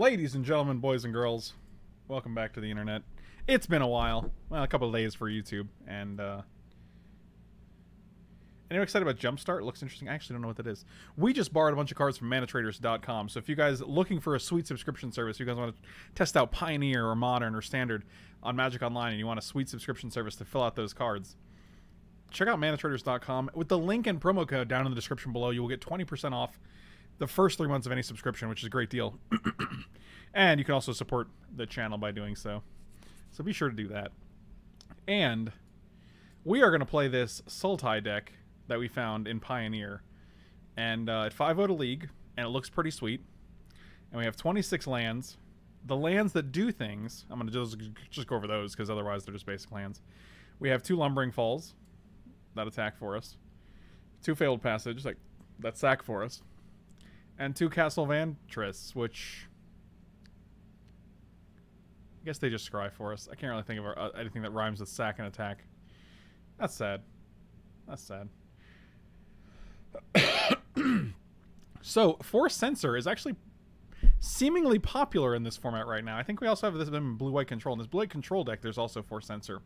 Ladies and gentlemen, boys and girls, welcome back to the internet. It's been a while. Well, a couple of days for YouTube. And, anyway, excited about Jumpstart? Looks interesting. I actually don't know what that is. We just borrowed a bunch of cards from Manatraders.com. So if you guys are looking for a sweet subscription service, you guys want to test out Pioneer or Modern or Standard on Magic Online, and you want a sweet subscription service to fill out those cards, check out Manatraders.com. With the link and promo code down in the description below, you will get 20% off the first 3 months of any subscription, which is a great deal. And you can also support the channel by doing so. So be sure to do that. And we are going to play this Sultai deck that we found in Pioneer. And it 5-0 to League, and it looks pretty sweet. And we have 26 lands. The lands that do things, I'm going to just go over those, because otherwise they're just basic lands. We have two Lumbering Falls that attack for us. Two Failed Passage that sack for us. And two Castle Vantress, which I guess they just scry for us. I can't really think of anything that rhymes with sack and attack. That's sad. That's sad. So, Force Censor is actually seemingly popular in this format right now. I think we also have this in Blue-White Control. In this Blue-White Control deck, there's also Force Censor.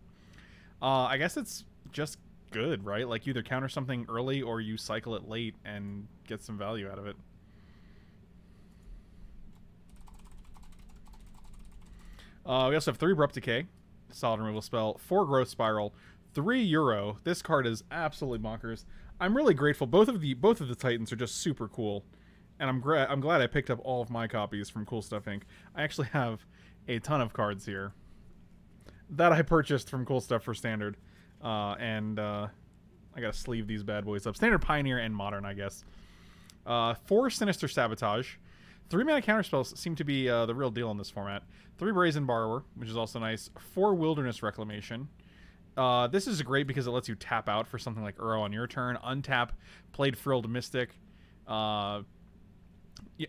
I guess it's just good, right? Like, you either counter something early or you cycle it late and get some value out of it. We also have 3 Abrupt Decay, solid removal spell, 4 Growth Spiral, 3 Uro. This card is absolutely bonkers. I'm really grateful. Both of the Titans are just super cool, and I'm glad I picked up all of my copies from Cool Stuff Inc. I actually have a ton of cards here that I purchased from Cool Stuff for Standard, and I gotta sleeve these bad boys up. Standard, Pioneer, and Modern, I guess. 4 Sinister Sabotage. 3 mana counterspells seem to be the real deal in this format. 3 Brazen Borrower, which is also nice. 4 Wilderness Reclamation. This is great because it lets you tap out for something like Uro on your turn. Untap, played Frilled Mystic. You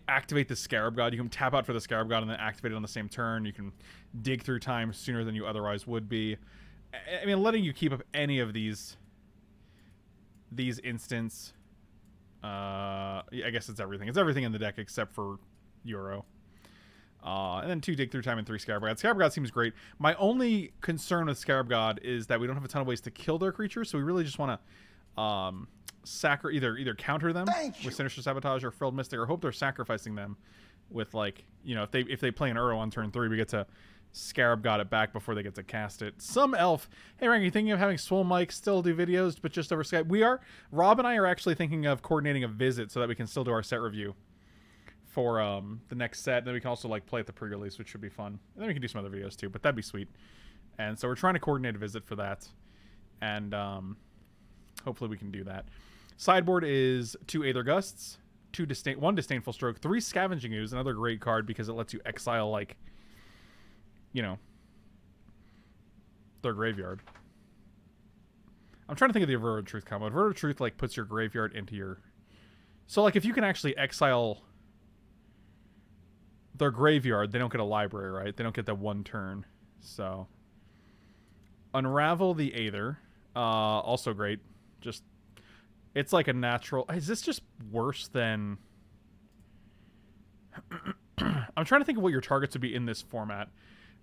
activate the Scarab God. You can tap out for the Scarab God and then activate it on the same turn. You can dig through time sooner than you otherwise would be. I mean, letting you keep up any of these instants. I guess it's everything. It's everything in the deck except for Uro. And then 2 Dig Through Time and 3 Scarab God. Scarab God seems great. My only concern with Scarab God is that we don't have a ton of ways to kill their creatures, so we really just want to either counter them with Sinister Sabotage or Frilled Mystic, or hope they're sacrificing them with, like, you know, if they play an Uro on turn 3, we get to Scarab God it back before they get to cast it. Some elf. Hey, Rank, are you thinking of having Swole Mike still do videos, but just over Skype? We are. Rob and I are actually thinking of coordinating a visit so that we can still do our set review for the next set. And then we can also, like, play at the pre-release, which should be fun. And then we can do some other videos, too, but that'd be sweet. And so we're trying to coordinate a visit for that. And hopefully we can do that. Sideboard is 2 Aether Gusts, 1 Disdainful Stroke, 3 Scavenging Ooze, another great card because it lets you exile, like, you know, their graveyard. I'm trying to think of the Inverter of Truth combo. Inverter of Truth, like, puts your graveyard into your... So, like, if you can actually exile their graveyard, they don't get a library, right? They don't get that one turn. So, Unravel the Aether. Also great. Just, it's like a natural... Is this just worse than... I'm trying to think of what your targets would be in this format.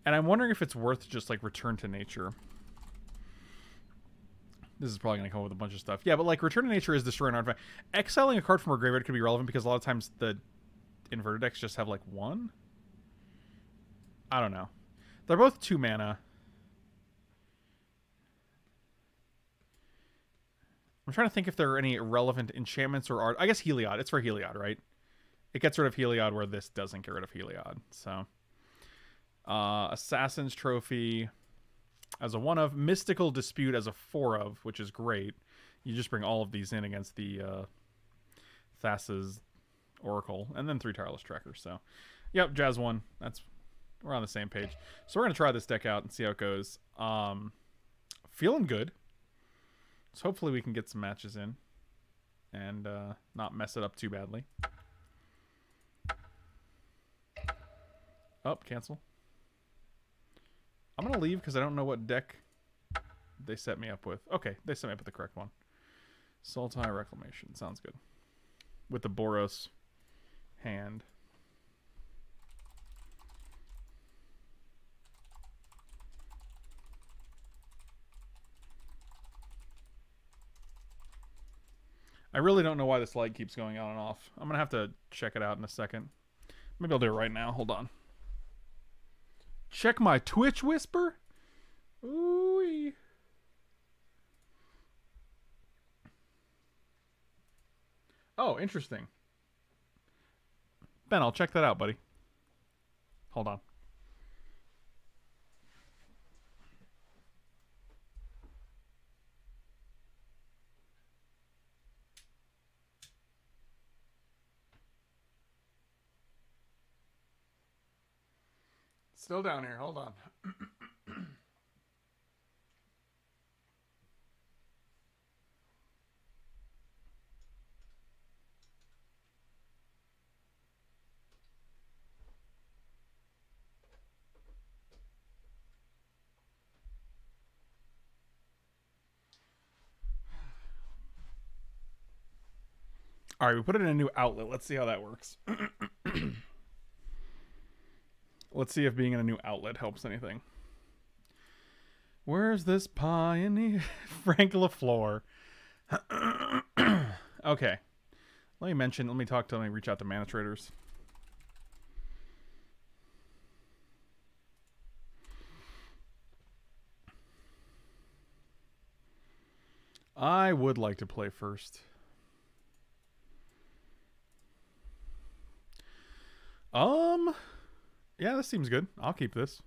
And I'm wondering if it's worth just, like, Return to Nature. This is probably going to come up with a bunch of stuff. Yeah, but, like, Return to Nature is destroy an artifact. Exiling a card from a graveyard could be relevant because a lot of times the inverted decks just have, like, one. I don't know. They're both 2 mana. I'm trying to think if there are any relevant enchantments or art. I guess Heliod. It's for Heliod, right? It gets rid of Heliod where this doesn't get rid of Heliod, so... Assassin's Trophy as a 1-of, Mystical Dispute as a 4-of, which is great. You just bring all of these in against the Thassa's Oracle, and then 3 Tireless Tracker. So, yep, Jazz 1. We're on the same page. So we're gonna try this deck out and see how it goes. Feeling good. So hopefully we can get some matches in and not mess it up too badly. Oh, cancel. I'm going to leave because I don't know what deck they set me up with. Okay, they set me up with the correct one. Sultai Reclamation. Sounds good. With the Boros hand. I really don't know why this light keeps going on and off. I'm going to have to check it out in a second. Maybe I'll do it right now. Hold on. Check my Twitch whisper. Ooh-wee. Oh, interesting. Ben, I'll check that out, buddy. Hold on. Still down here. Hold on. All right, we put it in a new outlet. Let's see how that works. Let's see if being in a new outlet helps anything. Where's this Pioneer? Frank LaFleur. Okay. Let me reach out to Manatraders. I would like to play first. Yeah, this seems good. I'll keep this.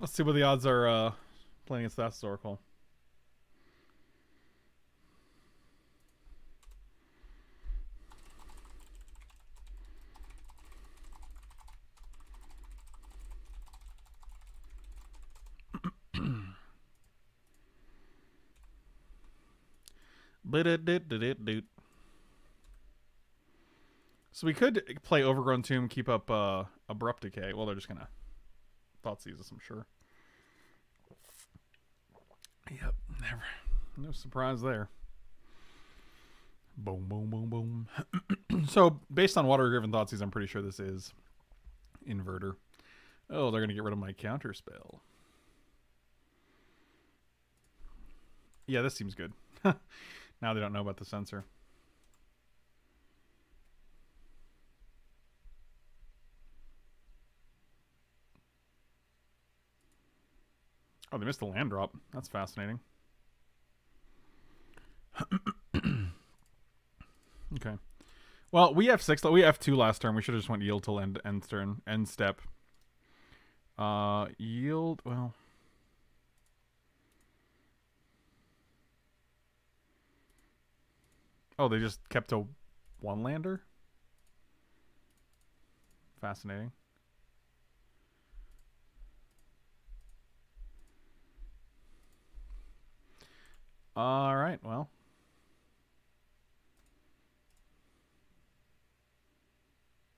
Let's see what the odds are playing against Thassa's Oracle. So we could play Overgrown Tomb, keep up Abrupt Decay. Well, they're just going to Thoughtseize us, I'm sure. Yep, never. No surprise there. Boom, boom, boom, boom. So, based on Water-Driven Thoughtseize, I'm pretty sure this is Inverter. Oh, they're going to get rid of my counter spell. Yeah, this seems good. Now they don't know about the Censor. Oh, they missed the land drop. That's fascinating. Okay. Well, we F6. We F2 last turn. We should have just went yield till end turn. End step. Yield. Well. Oh, they just kept a one lander? Fascinating. All right, well.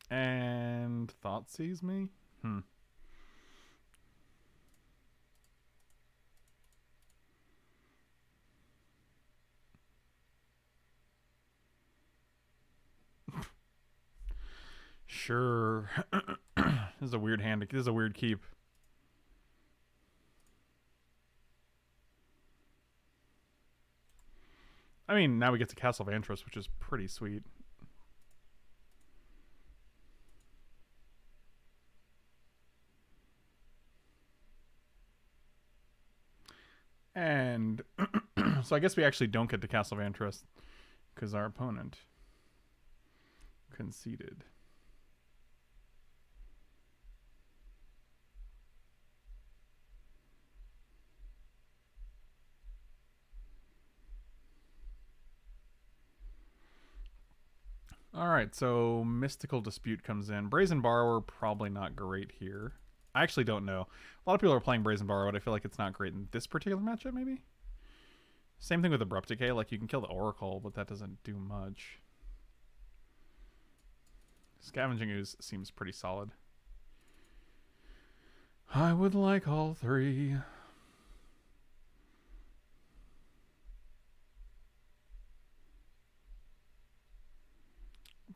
And Thoughtseize me? Sure. This is a weird hand. This is a weird keep. I mean, now we get to Castle Vantress, which is pretty sweet. And so I guess we actually don't get to Castle Vantress because our opponent conceded. Alright, so Mystical Dispute comes in. Brazen Borrower, probably not great here. I actually don't know. A lot of people are playing Brazen Borrower, but I feel like it's not great in this particular matchup, maybe? Same thing with Abrupt Decay. Like, you can kill the Oracle, but that doesn't do much. Scavenging Ooze seems pretty solid. I would like all three.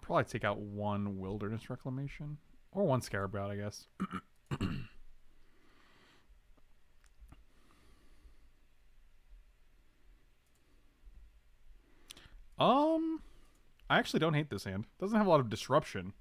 Probably take out one Wilderness Reclamation or one Scarab God, I guess. I actually don't hate this hand. Doesn't have a lot of disruption.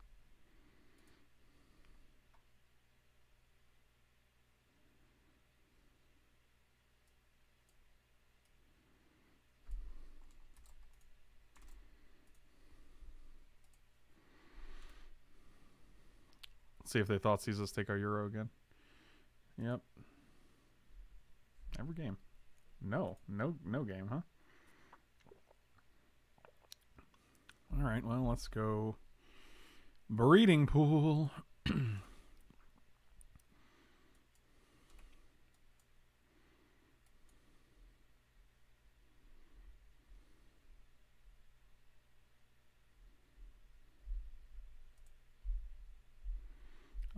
Let's see if they Thoughtseize us take our Uro again. Yep. Every game. No game, huh? All right, well, let's go Breeding Pool.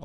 I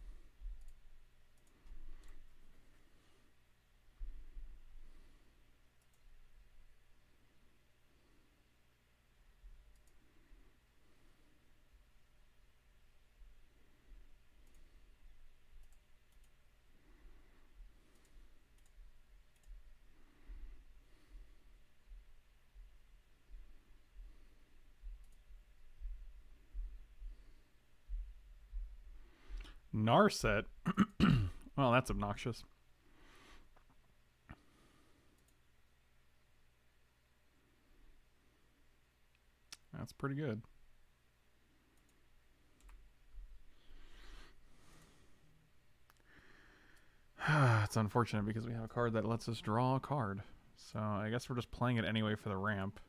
Narset. Well, that's obnoxious. That's pretty good. It's unfortunate because we have a card that lets us draw a card. So I guess we're just playing it anyway for the ramp.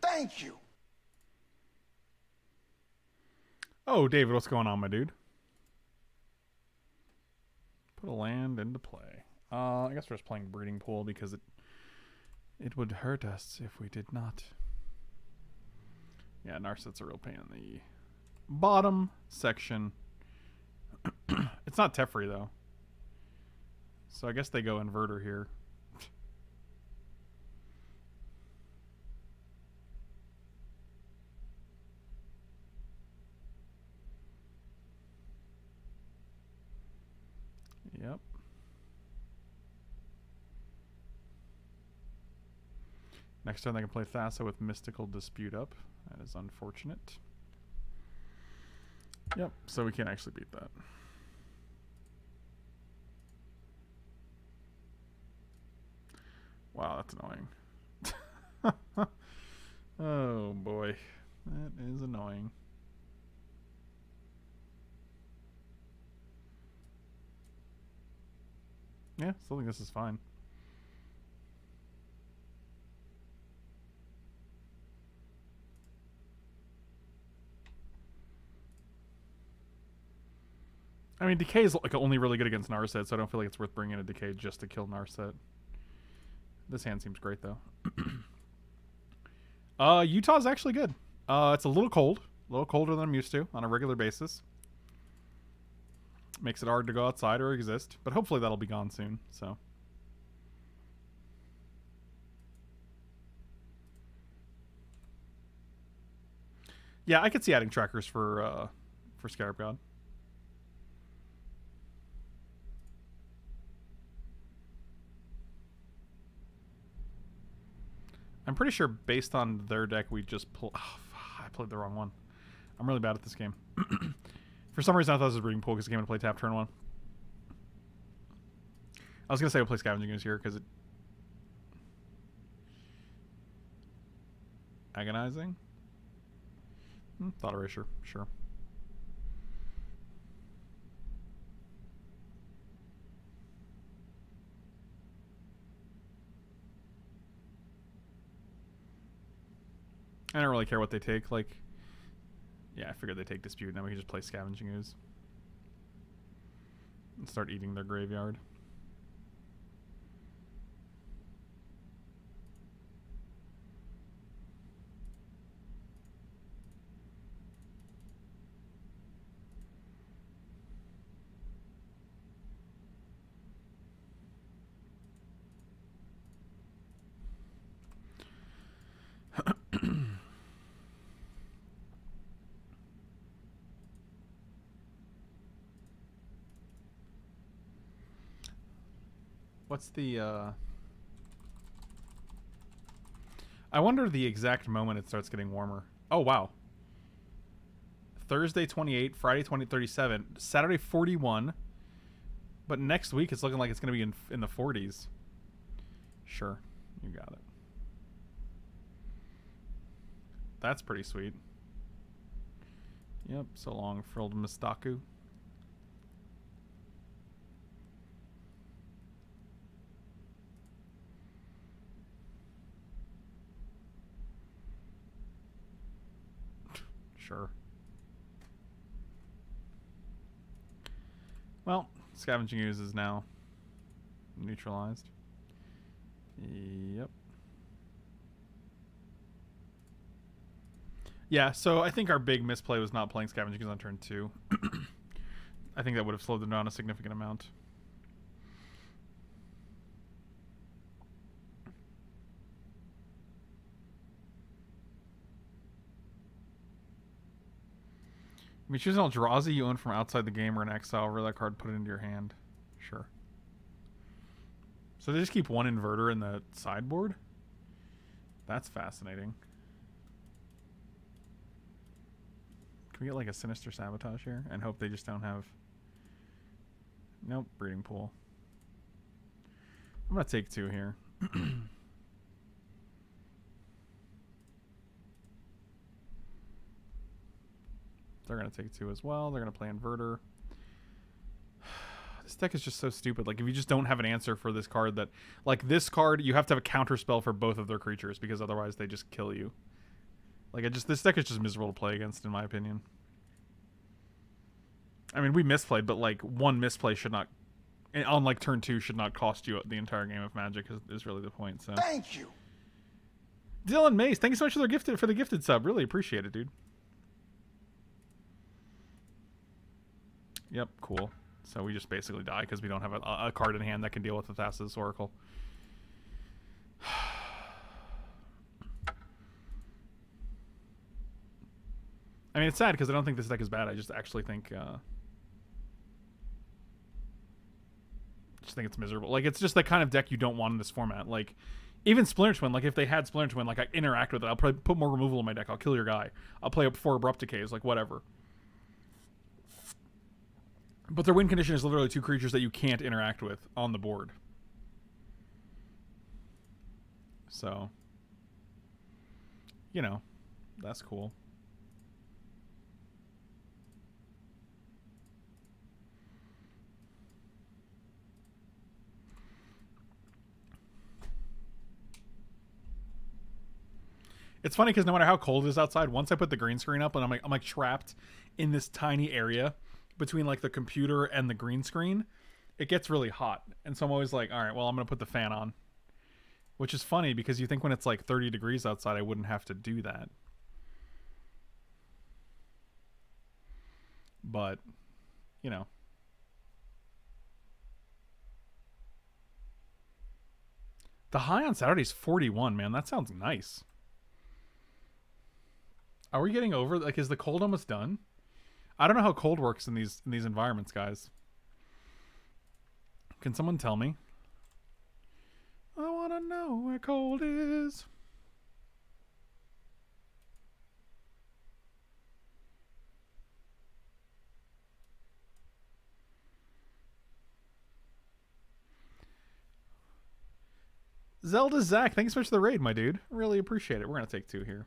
Thank you. Oh, David, what's going on, my dude? Put a land into play. I guess we're just playing Breeding Pool because it would hurt us if we did not. Yeah, Narset's a real pain in the bottom section. It's not Teferi, though. So I guess they go Inverter here. Yep. Next turn they can play Thassa with Mystical Dispute up. That is unfortunate. Yep, so we can't actually beat that. Wow, that's annoying. Oh boy. That is annoying. Yeah, still think this is fine. I mean, Decay is like only really good against Narset, so I don't feel like it's worth bringing a Decay just to kill Narset. This hand seems great, though. Utah's actually good. It's a little cold. A little colder than I'm used to on a regular basis. Makes it hard to go outside or exist, but hopefully that'll be gone soon, so. Yeah, I could see adding trackers for Scarab God. I'm pretty sure based on their deck we just pull... Oh, I played the wrong one. I'm really bad at this game. For some reason, I thought this was Breeding Pool because it came into play tap turn one. I was going to say we'll play Scavenging Ooze here because it... Agonizing? Thought Erasure, sure. I don't really care what they take, like... Yeah, I figured they take Dispute, and then we can just play Scavenging Ooze. And start eating their graveyard. What's the... I wonder the exact moment it starts getting warmer. Oh, wow. Thursday 28, Friday 37, Saturday 41. But next week it's looking like it's going to be in the 40s. Sure, you got it. That's pretty sweet. Yep, so long, Frilled Mystic. Sure. Well, Scavenging Ooze is now neutralized. Yep. Yeah, so I think our big misplay was not playing Scavenging Ooze on turn 2. I think that would have slowed them down a significant amount. I mean, choose an Eldrazi you own from outside the game or an exile, reel that card, put it into your hand. Sure. So they just keep one inverter in the sideboard? That's fascinating. Can we get like a Sinister Sabotage here? And hope they just don't have... Nope, Breeding Pool. I'm going to take 2 here. They're going to take 2 as well. They're going to play Inverter. This deck is just so stupid. Like, if you just don't have an answer for this card that... Like, this card, you have to have a counterspell for both of their creatures because otherwise they just kill you. Like, this deck is just miserable to play against, in my opinion. I mean, we misplayed, but, like, one misplay should not... On, like, turn 2 should not cost you the entire game of Magic is really the point, so... Thank you! Dylan Mace, thank you so much for the gifted sub. Really appreciate it, dude. Yep, cool. So we just basically die because we don't have a card in hand that can deal with the Thassa's Oracle. I mean, it's sad because I don't think this deck is bad. I just actually think... just think it's miserable. Like, it's just the kind of deck you don't want in this format. Like, even Splinter Twin. Like, if they had Splinter Twin, like, I interact with it. I'll probably put more removal in my deck. I'll kill your guy. I'll play up 4 Abrupt Decays. Like, whatever. But their win condition is literally 2 creatures that you can't interact with on the board. So, you know, that's cool. It's funny because no matter how cold it is outside, once I put the green screen up and I'm like trapped in this tiny area between like the computer and the green screen, it gets really hot. And so I'm always like, all right, well, I'm going to put the fan on, which is funny because you think when it's like 30 degrees outside, I wouldn't have to do that. But, you know, the high on Saturday is 41, man. That sounds nice. Are we getting over? Like, is the cold almost done? I don't know how cold works in these environments, guys. Can someone tell me? I want to know where cold is. Zelda Zach, thanks so much for the raid, my dude. Really appreciate it. We're going to take 2 here.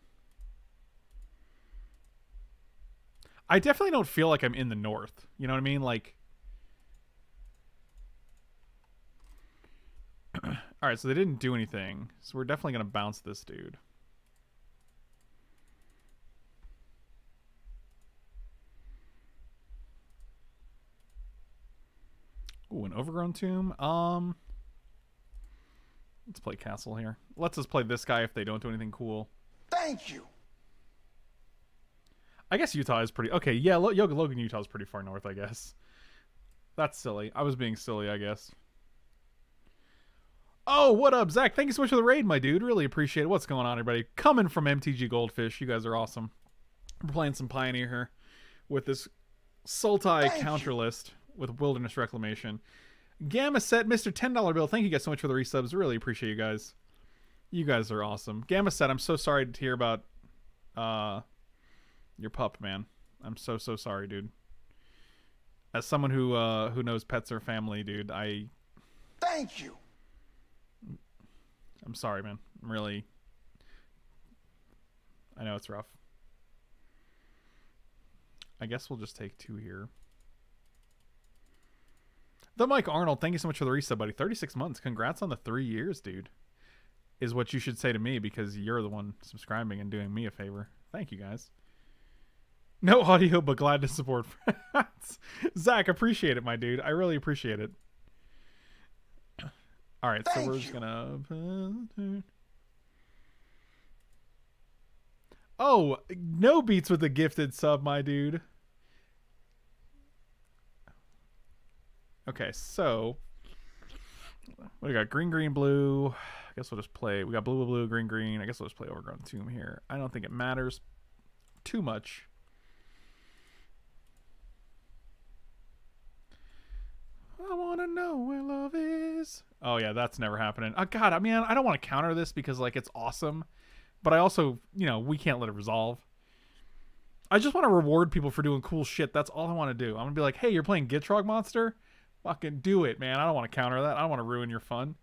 I definitely don't feel like I'm in the north. You know what I mean? Like, all right, so they didn't do anything. So we're definitely going to bounce this dude. Ooh, an Overgrown Tomb. Let's play Castle here. Let's just play this guy if they don't do anything cool. Thank you. I guess Utah is pretty... Okay, yeah, Logan, Utah is pretty far north, I guess. That's silly. I was being silly, I guess. Oh, what up, Zach? Thank you so much for the raid, my dude. Really appreciate it. What's going on, everybody? Coming from MTG Goldfish. You guys are awesome. We're playing some Pioneer here with this Sultai counter list with Wilderness Reclamation. Gamma Set, Mr. $10 Bill, thank you guys so much for the resubs. Really appreciate you guys. You guys are awesome. Gamma Set, I'm so sorry to hear about your pup, man. I'm so sorry, dude. As someone who knows pets are family, dude, I... Thank you! I'm sorry, man. I'm really... I know it's rough. I guess we'll just take two here. The Mike Arnold, thank you so much for the resub, buddy. 36 months. Congrats on the 3 years, dude. Is what you should say to me, because you're the one subscribing and doing me a favor. Thank you, guys. No audio, but glad to support friends. Zach, appreciate it, my dude. I really appreciate it. All right, so we're just going to... Oh, no beats with the gifted sub, my dude. Okay, so... What do we got? Green, green, blue. I guess we'll just play... We got blue, blue, blue, green, green. I guess we'll just play Overgrown Tomb here. I don't think it matters too much. I want to know where love is. Oh, yeah, that's never happening. Oh, God, I mean, I don't want to counter this because, like, it's awesome. But I also, you know, we can't let it resolve. I just want to reward people for doing cool shit. That's all I want to do. I'm going to be like, hey, you're playing Gitrog Monster? Fucking do it, man. I don't want to counter that. I don't want to ruin your fun.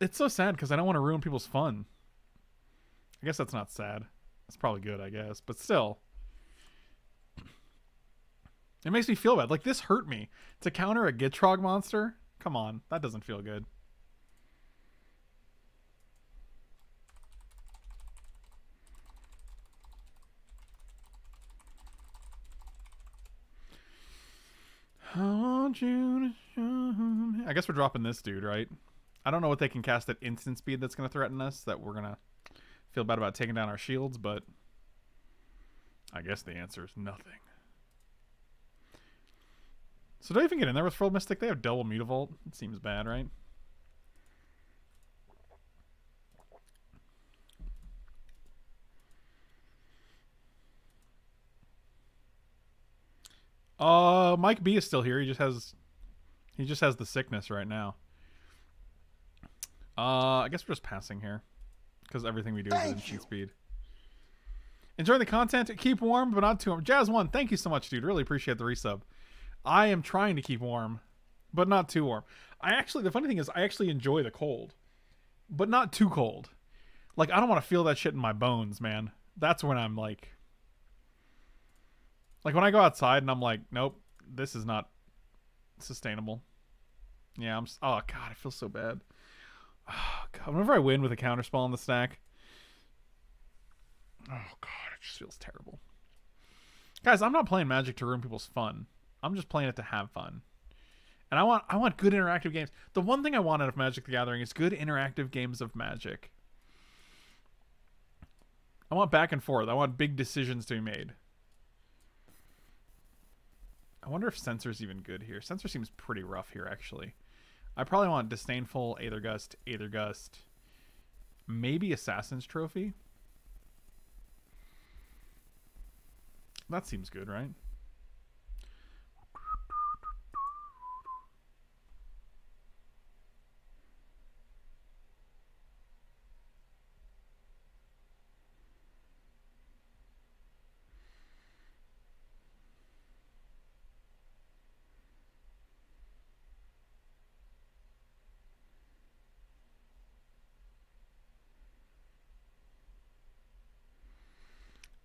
It's so sad because I don't want to ruin people's fun. I guess that's not sad. That's probably good, I guess. But still... It makes me feel bad. Like, this hurt me. To counter a Gitrog monster? Come on. That doesn't feel good. I want you to show me. I guess we're dropping this dude, right? I don't know what they can cast at instant speed that's going to threaten us, that we're going to feel bad about taking down our shields, but I guess the answer is nothing. So don't even get in there with Frilled Mystic. They have double Mutavault. It seems bad, right? Mike B is still here. He just has the sickness right now. I guess we're just passing here because everything we do is instant speed. Enjoy the content. Keep warm, but not too warm. Jazz1, thank you so much, dude. Really appreciate the resub. I am trying to keep warm, but not too warm. The funny thing is I actually enjoy the cold, but not too cold. Like, I don't want to feel that shit in my bones, man. That's when I'm like when I go outside and I'm like, nope, this is not sustainable. Yeah, oh God, I feel so bad. Oh, God. Whenever I win with a counter spell on the stack, oh God, it just feels terrible. Guys, I'm not playing Magic to ruin people's fun. I'm just playing it to have fun. And I want good interactive games. The one thing I want out of Magic the Gathering is good interactive games of Magic. I want back and forth. I want big decisions to be made. I wonder if Censor's even good here. Censor seems pretty rough here, actually. I probably want Disdainful, Aether Gust, maybe Assassin's Trophy. That seems good, right?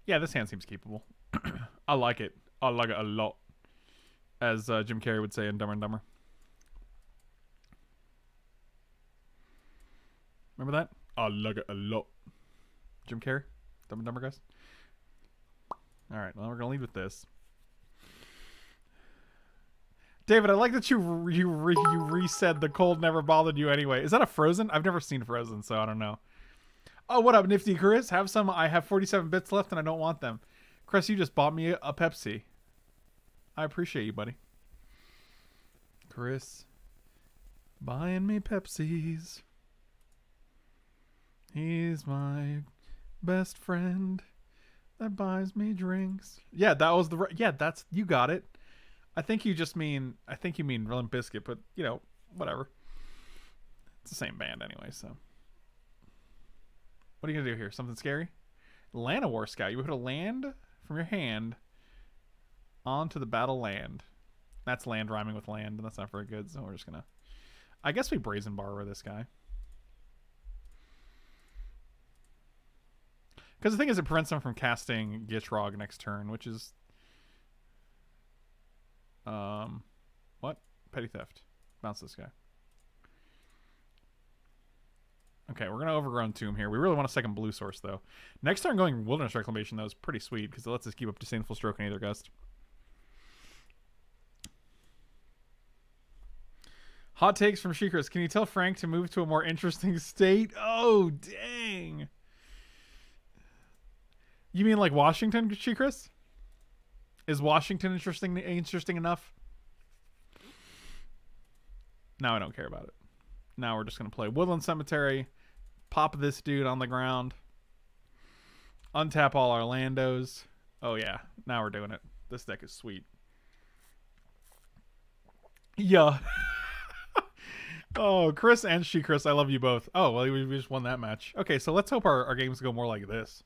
Yeah, this hand seems keepable. I like it. I like it a lot. As Jim Carrey would say in Dumber and Dumber. Remember that? I like it a lot. Jim Carrey? Dumber and Dumber, guys? Alright, well, we're going to lead with this. David, I like that you reset the cold never bothered you anyway. Is that a Frozen? I've never seen Frozen, so I don't know. Oh, what up, Nifty Chris? Have some. I have 47 bits left and I don't want them. Chris, you just bought me a Pepsi. I appreciate you, buddy. Chris, buying me Pepsis. He's my best friend that buys me drinks. Yeah, that was the... Yeah, that's... You got it. I think you mean Limp Bizkit, but you know, whatever. It's the same band anyway, so. What are you gonna do here? Something scary? Llanowar Scout. You put a land from your hand onto the battle land. That's land rhyming with land, and that's not very good, so we're just gonna, I guess we Brazen Borrower this guy. Because the thing is, it prevents them from casting Gitrog next turn, which is... What? Petty Theft. Bounce this guy. Okay, we're going to Overgrown Tomb here. We really want a second blue source, though. Next turn going Wilderness Reclamation, though, is pretty sweet, because it lets us keep up Disdainful Stroke and Aether Gust. Hot takes from Shikris. Can you tell Frank to move to a more interesting state? Oh, dang. You mean like Washington, Shikris? Is Washington interesting enough? Now I don't care about it. Now we're just going to play Woodland Cemetery. Pop this dude on the ground. Untap all our Landos. Oh, yeah. Now we're doing it. This deck is sweet. Yeah. Oh, Chris and Shikris, I love you both. Oh, well, we just won that match. Okay, so let's hope our games go more like this.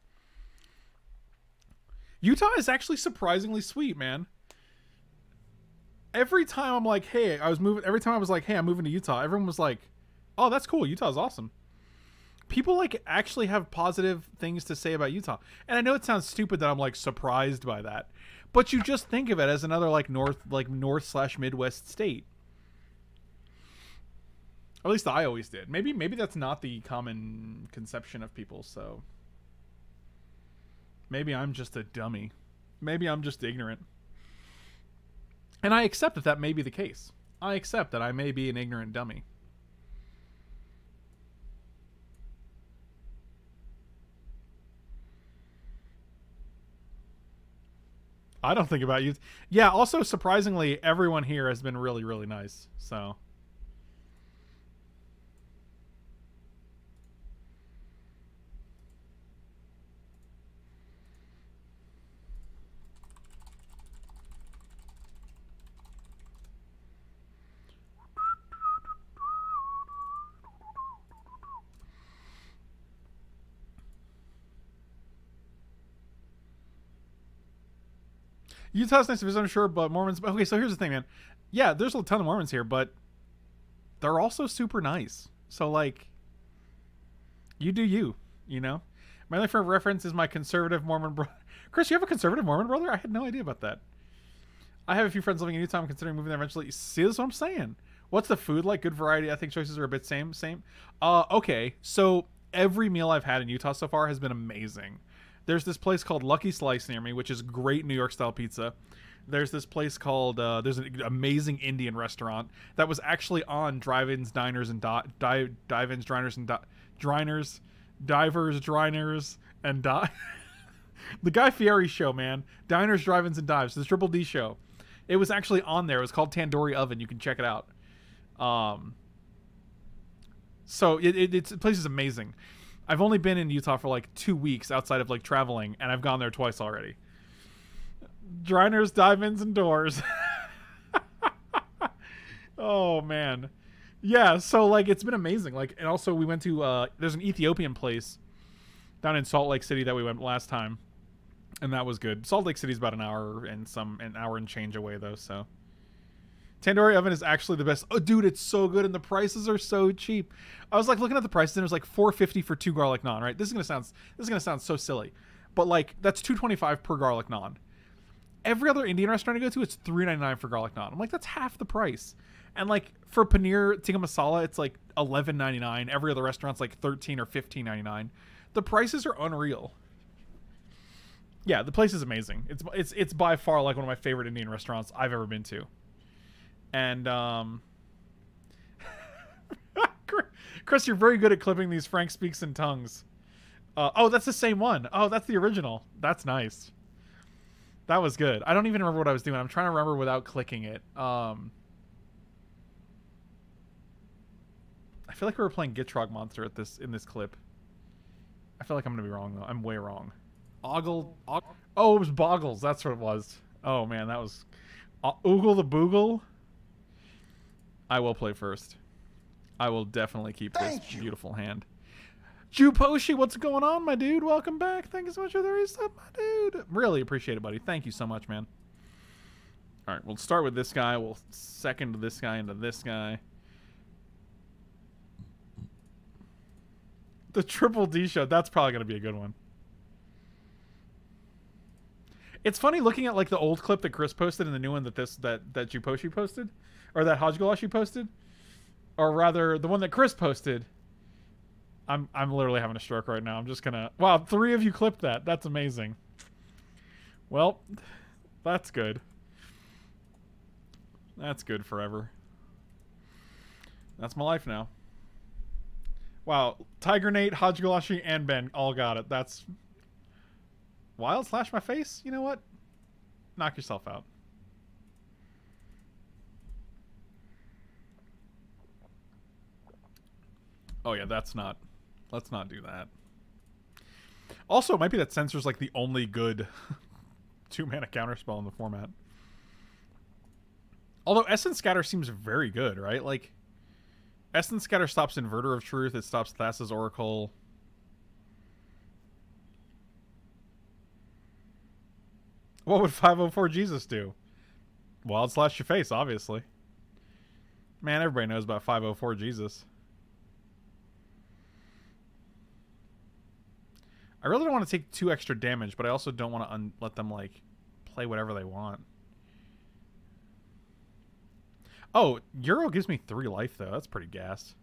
Utah is actually surprisingly sweet, man. Every time I'm like, hey, I'm moving to Utah, everyone was like, oh, that's cool. Utah's awesome. People like actually have positive things to say about Utah. And I know it sounds stupid that I'm like surprised by that, but you just think of it as another like north/midwest state. Or at least I always did. Maybe that's not the common conception of people, so maybe I'm just a dummy. Maybe I'm just ignorant. And I accept that that may be the case. I accept that I may be an ignorant dummy. I don't think about you. Yeah, also surprisingly, everyone here has been really, really nice, so... Utah's nice to visit, I'm sure, but Mormons... Okay, so here's the thing, man. Yeah, there's a ton of Mormons here, but they're also super nice. So, like, you do you, you know? My only frame of reference is my conservative Mormon brother. Chris, you have a conservative Mormon brother? I had no idea about that. I have a few friends living in Utah. I'm considering moving there eventually. See, that's what I'm saying. What's the food like? Good variety. I think choices are a bit same. Okay, so every meal I've had in Utah so far has been amazing. There's this place called Lucky Slice near me, which is great New York-style pizza. There's this place called... there's an amazing Indian restaurant that was actually on Diners, Drive-Ins, Diners, and Dives. The Guy Fieri show, man. Diners, Drive-Ins, and Dives. The Triple D show. It was actually on there. It was called Tandoori Oven. You can check it out. So the place is amazing. I've only been in Utah for like 2 weeks outside of like traveling, and I've gone there twice already. Diners, Dive-Ins, and Doors. Oh man. Yeah. So like, it's been amazing. Like, and also we went to, there's an Ethiopian place down in Salt Lake City that we went last time, and that was good. Salt Lake City's about an hour and change away though. So Tandoori Oven is actually the best. Oh, dude, it's so good, and the prices are so cheap. I was like looking at the prices, and it was like $4.50 for 2 garlic naan. Right? This is gonna sound so silly, but like that's $2.25 per garlic naan. Every other Indian restaurant I go to, it's $3.99 for garlic naan. I'm like, that's half the price. And like for paneer tikka masala, it's like $11.99. Every other restaurant's like $13 or $15.99. The prices are unreal. Yeah, the place is amazing. It's by far like one of my favorite Indian restaurants I've ever been to. And, Chris, you're very good at clipping these Frank Speaks in Tongues. Oh, that's the same one. Oh, that's the original. That's nice. That was good. I don't even remember what I was doing. I'm trying to remember without clicking it. I feel like we were playing Gitrog Monster at this, in this clip. I feel like I'm going to be wrong, though. I'm way wrong. Ogle. Oh, it was Boggles. That's what it was. Oh, man, that was... Oogle the Boogle. I will play first. I will definitely keep this beautiful hand. Juposhi, what's going on, my dude? Welcome back. Thank you so much for the reset, my dude. Really appreciate it, buddy. Thank you so much, man. All right, we'll start with this guy. We'll second this guy into this guy. The triple D show. That's probably going to be a good one. It's funny looking at like the old clip that Chris posted and the new one that that Juposhi posted, or that Hajgalashi posted, or rather the one that Chris posted. I'm literally having a stroke right now. I'm just gonna. Wow, 3 of you clipped that. That's amazing. Well, that's good. That's good forever. That's my life now. Wow, Tiger Nate, Hajgalashi, and Ben all got it. That's wild. Slash my face. You know what? Knock yourself out. Oh yeah, that's not. Let's not do that. Also, it might be that Censor's like the only good 2-mana counterspell in the format. Although Essence Scatter seems very good, right? Like, Essence Scatter stops Inverter of Truth. It stops Thassa's Oracle. What would 504 Jesus do? Wild slash your face, obviously. Man, everybody knows about 504 Jesus. I really don't want to take 2 extra damage, but I also don't want to let them, like, play whatever they want. Oh, Uro gives me 3 life, though. That's pretty gassed.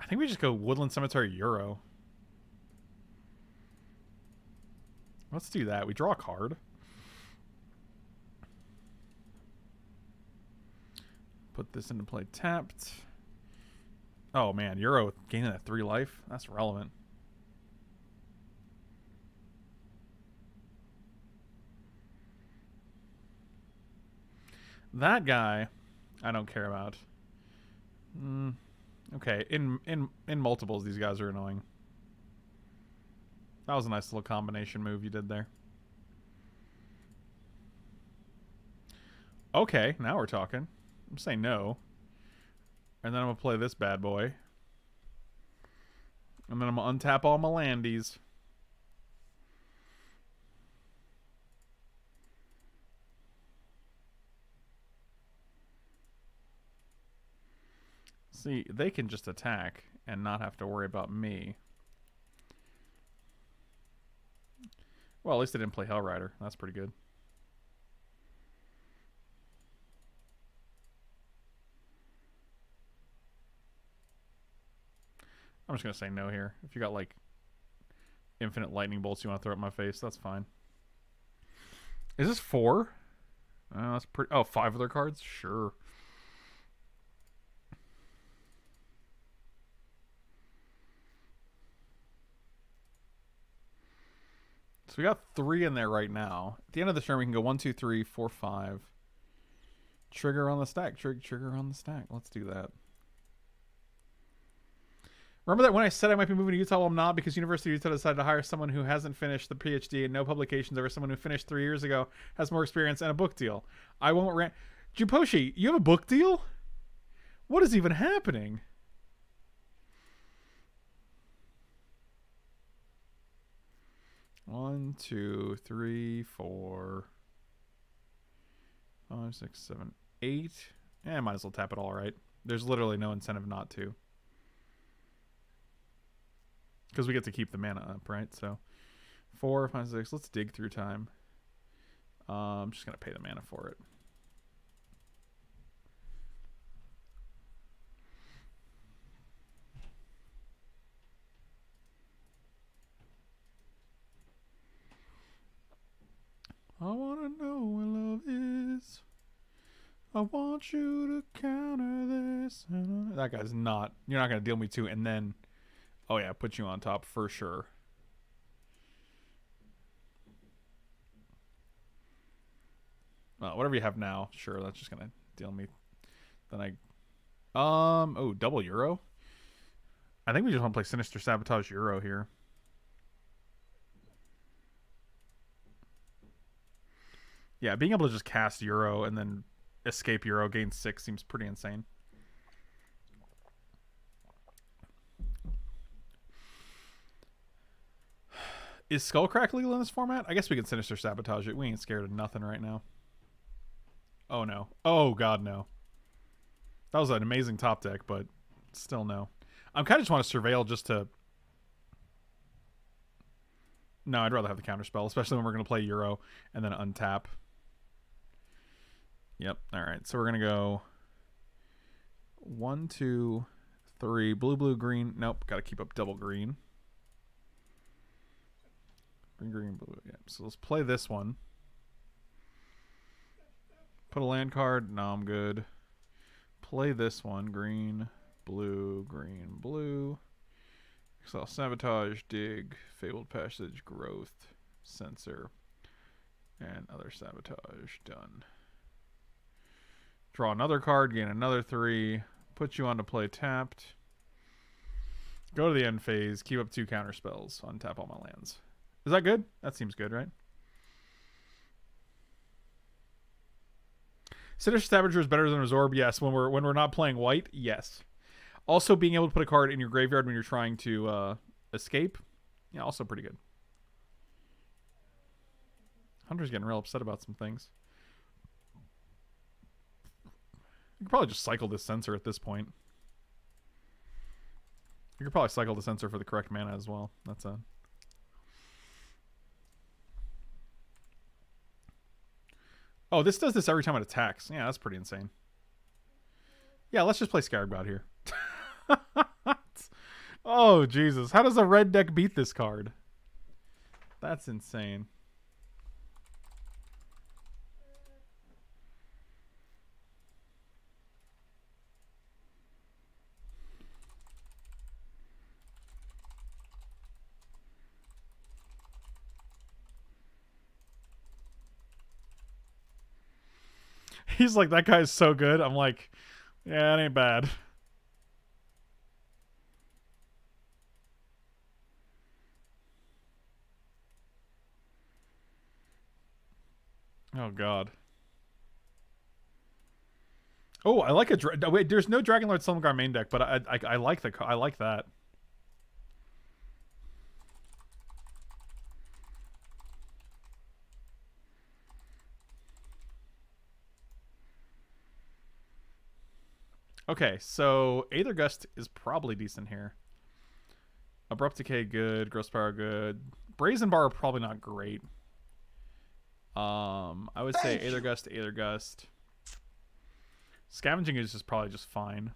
I think we just go Woodland Cemetery Uro. Let's do that. We draw a card. Put this into play tapped. Oh, man. Uro gaining that 3 life. That's relevant. That guy... I don't care about. Okay, in multiples, these guys are annoying. That was a nice little combination move you did there. Okay, now we're talking. I'm saying no. And then I'm going to play this bad boy. And then I'm going to untap all my landies. See, they can just attack and not have to worry about me. Well, at least they didn't play Hellrider. That's pretty good. I'm just going to say no here. If you got, like, infinite lightning bolts you want to throw at my face, that's fine. Is this 4? Oh, that's pretty... Oh, 5 other cards? Sure. So we got 3 in there right now. At the end of the turn, we can go 1, 2, 3, 4, 5. Trigger on the stack. Trigger on the stack. Let's do that. Remember that when I said I might be moving to Utah? Well, I'm not, because University of Utah decided to hire someone who hasn't finished the PhD and no publications over someone who finished 3 years ago, has more experience, and a book deal. I won't rant. Juposhi, you have a book deal? What is even happening? One, two, three, four, 5, 6, 7, 8. Yeah, I might as well tap it all, right? There's literally no incentive not to. Because we get to keep the mana up, right? So 4, 5, 6. Let's dig through time. I'm just going to pay the mana for it. I want to know where love is. I want you to counter this. That guy's not. You're not going to deal me 2. And then, oh yeah, put you on top for sure. Well, whatever you have now. Sure, that's just going to deal me. Then I... Oh, double Uro? I think we just want to play Sinister Sabotage Uro here. Yeah, being able to just cast Uro and then escape Uro, gain 6 seems pretty insane. Is Skullcrack legal in this format? I guess we can Sinister Sabotage it. We ain't scared of nothing right now. Oh no. Oh god no. That was an amazing top deck, but still no. I kind of just want to Surveil just to... No, I'd rather have the Counterspell, especially when we're going to play Uro and then untap. Yep, alright. So we're going to go... 1, 2, 3. Blue, blue, green. Nope, got to keep up double green. Green, green, blue. Yeah. So let's play this one. Put a land card. No, I'm good. Play this one. Green, blue, green, blue. Exile, Sabotage, Dig, Fabled Passage, Growth, Censor, and Other Sabotage. Done. Draw another card. Gain another 3. Put you on to play tapped. Go to the end phase. Keep up 2 counter spells. Untap all my lands. Is that good? That seems good, right? Sinister Sabotage is better than Absorb, yes. When we're not playing white, yes. Also, being able to put a card in your graveyard when you're trying to escape, yeah, also pretty good. Hunter's getting real upset about some things. You could probably just cycle this Censor at this point. You could probably cycle the Censor for the correct mana as well. That's a... Oh, this does this every time it attacks. Yeah, that's pretty insane. Yeah, let's just play Scarab God here. Oh, Jesus. How does a red deck beat this card? That's insane. He's like, that guy's so good. I'm like, yeah, it ain't bad. Oh, God. Oh, I like a... Wait, there's no Dragonlord Silmarillion main deck, but I like the... I like that. Okay, so Aether Gust is probably decent here. Abrupt Decay, good. Gross Power, good. Brazen Borrower, probably not great. I would say Aether Gust, Aether Gust. Scavenging Ooze is probably just fine.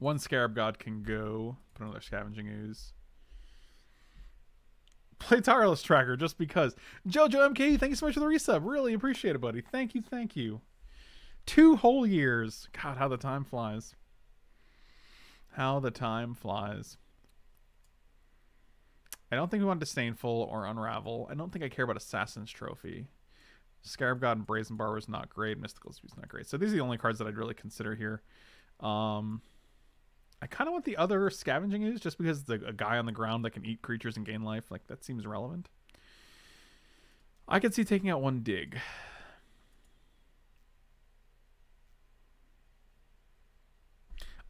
One Scarab God can go. Put another Scavenging Ooze. Play Tireless Tracker just because. Jojo MK, thank you so much for the resub. Really appreciate it, buddy. Thank you, thank you. 2 whole years. God, how the time flies. How the time flies. I don't think we want Disdainful or Unravel. I don't think I care about Assassin's Trophy. Scarab God and Brazen Borrower is not great. Mystical Dispute is not great. So these are the only cards that I'd really consider here. I kind of want the other Scavenging Ooze just because it's a guy on the ground that can eat creatures and gain life. Like, that seems relevant. I could see taking out one Dig.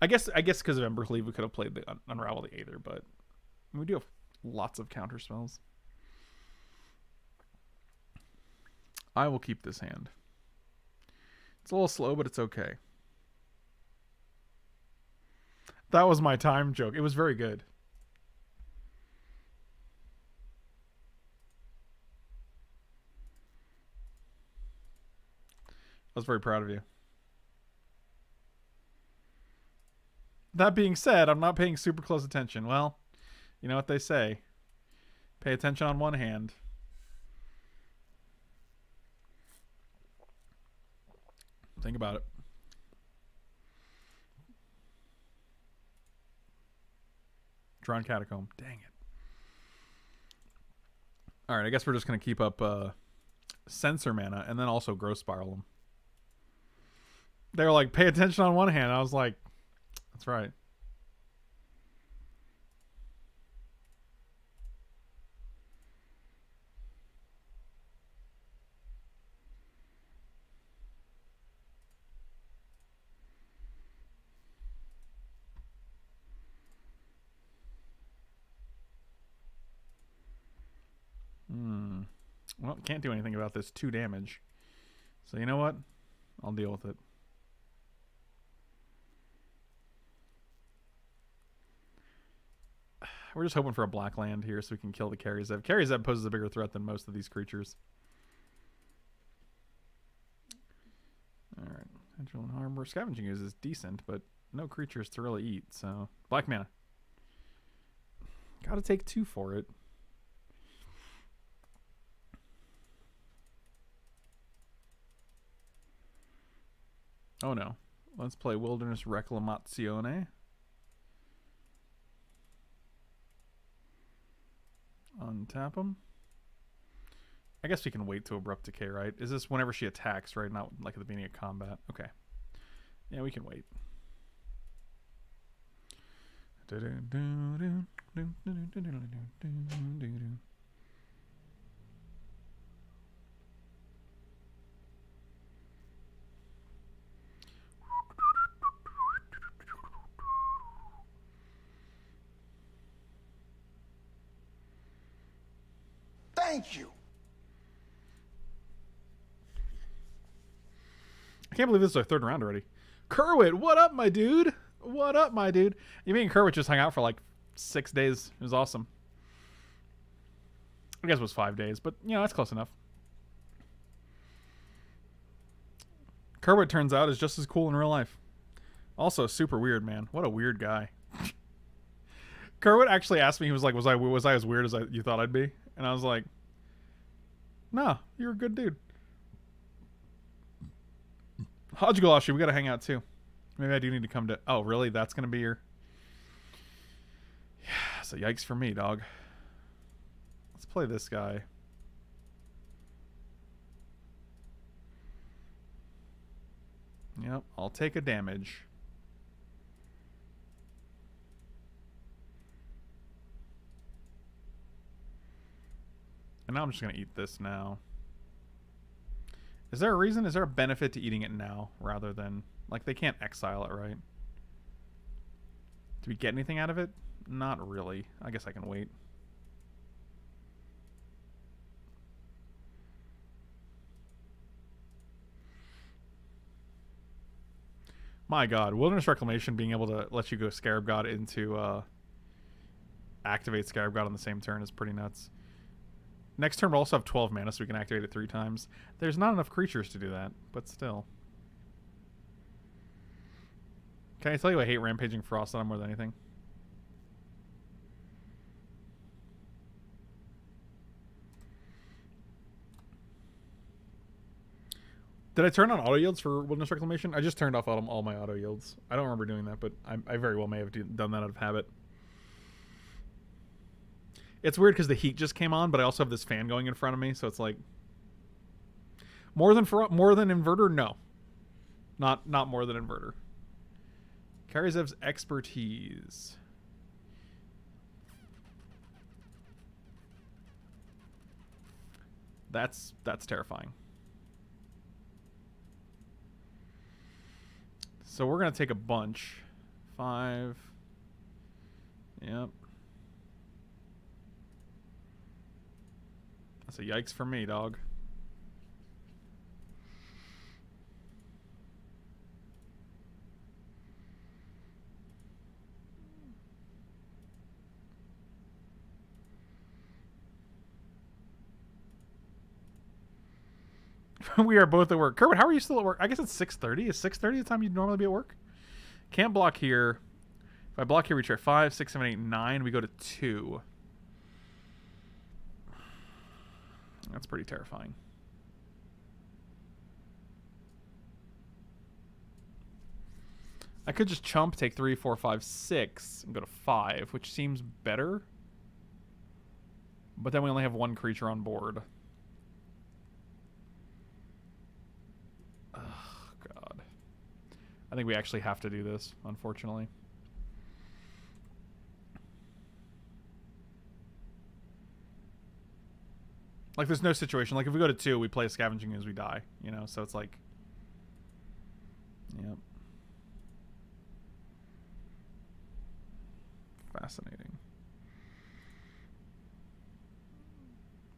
I guess because of Embercleave we could have played the Unravel the Aether, but we do have lots of counter spells. I will keep this hand. It's a little slow, but it's okay. That was my time joke. It was very good. I was very proud of you. That being said, I'm not paying super close attention. Well, you know what they say. Pay attention on one hand. Think about it. Drawn Catacomb. Dang it. Alright, I guess we're just going to keep up Censor mana and then also Growth Spiral them. They were like, pay attention on one hand. I was like... That's right. Well, can't do anything about this 2 damage. So you know what? I'll deal with it. We're just hoping for a black land here so we can kill the Karyzeb. Karyzeb poses a bigger threat than most of these creatures. Alright. Hedgeland Harbor. Scavenging Ooze is decent, but no creatures to really eat, so... Black mana. Gotta take 2 for it. Oh no. Let's play Wilderness Reclamation. Untap them. I guess we can wait to Abrupt Decay, right? Is this whenever she attacks, right? Not like at the beginning of combat. Okay. Yeah, we can wait. Thank you. I can't believe this is our 3rd round already. Kerwit, what up, my dude? What up, my dude? You mean Kerwit just hung out for like 6 days. It was awesome. I guess it was 5 days, but you know, that's close enough. Kerwit, turns out, is just as cool in real life. Also super weird, man. What a weird guy. Kerwit actually asked me, he was like, was I as weird as you thought I'd be? And I was like, nah, you're a good dude. Hodge Galoshi, we gotta hang out too. Maybe I do need to come to... Oh, really? That's gonna be your... Yeah, so yikes for me, dog. Let's play this guy. Yep, I'll take a damage. And now I'm just gonna eat this now. Is there a reason? Is there a benefit to eating it now rather than... Like, they can't exile it, right? Do we get anything out of it? Not really. I guess I can wait. My god. Wilderness Reclamation being able to let you go Scarab God into... activate Scarab God on the same turn is pretty nuts. Next turn, we'll also have 12 mana, so we can activate it 3 times. There's not enough creatures to do that, but still. Can I tell you I hate Rampaging Frost on more than anything? Did I turn on auto yields for Wilderness Reclamation? I just turned off all my auto yields. I don't remember doing that, but I very well may have done that out of habit. It's weird because the heat just came on, but I also have this fan going in front of me, so it's like more than inverter. No, not more than inverter. Karyzev's expertise. That's terrifying. So we're gonna take a bunch. 5. Yep. That's a yikes for me, dog. We are both at work. Kerwin, how are you still at work? I guess it's 6:30. Is 6:30 the time you'd normally be at work? Can't block here. If I block here, we try 5, 6, 7, 8, 9. We go to 2. That's pretty terrifying. I could just chump, take 3, 4, 5, 6, and go to 5, which seems better. But then we only have 1 creature on board. Oh, God. I think we actually have to do this, unfortunately. Like, there's no situation. Like, if we go to 2, we play Scavenging as we die, you know? So it's like... Yep. Fascinating.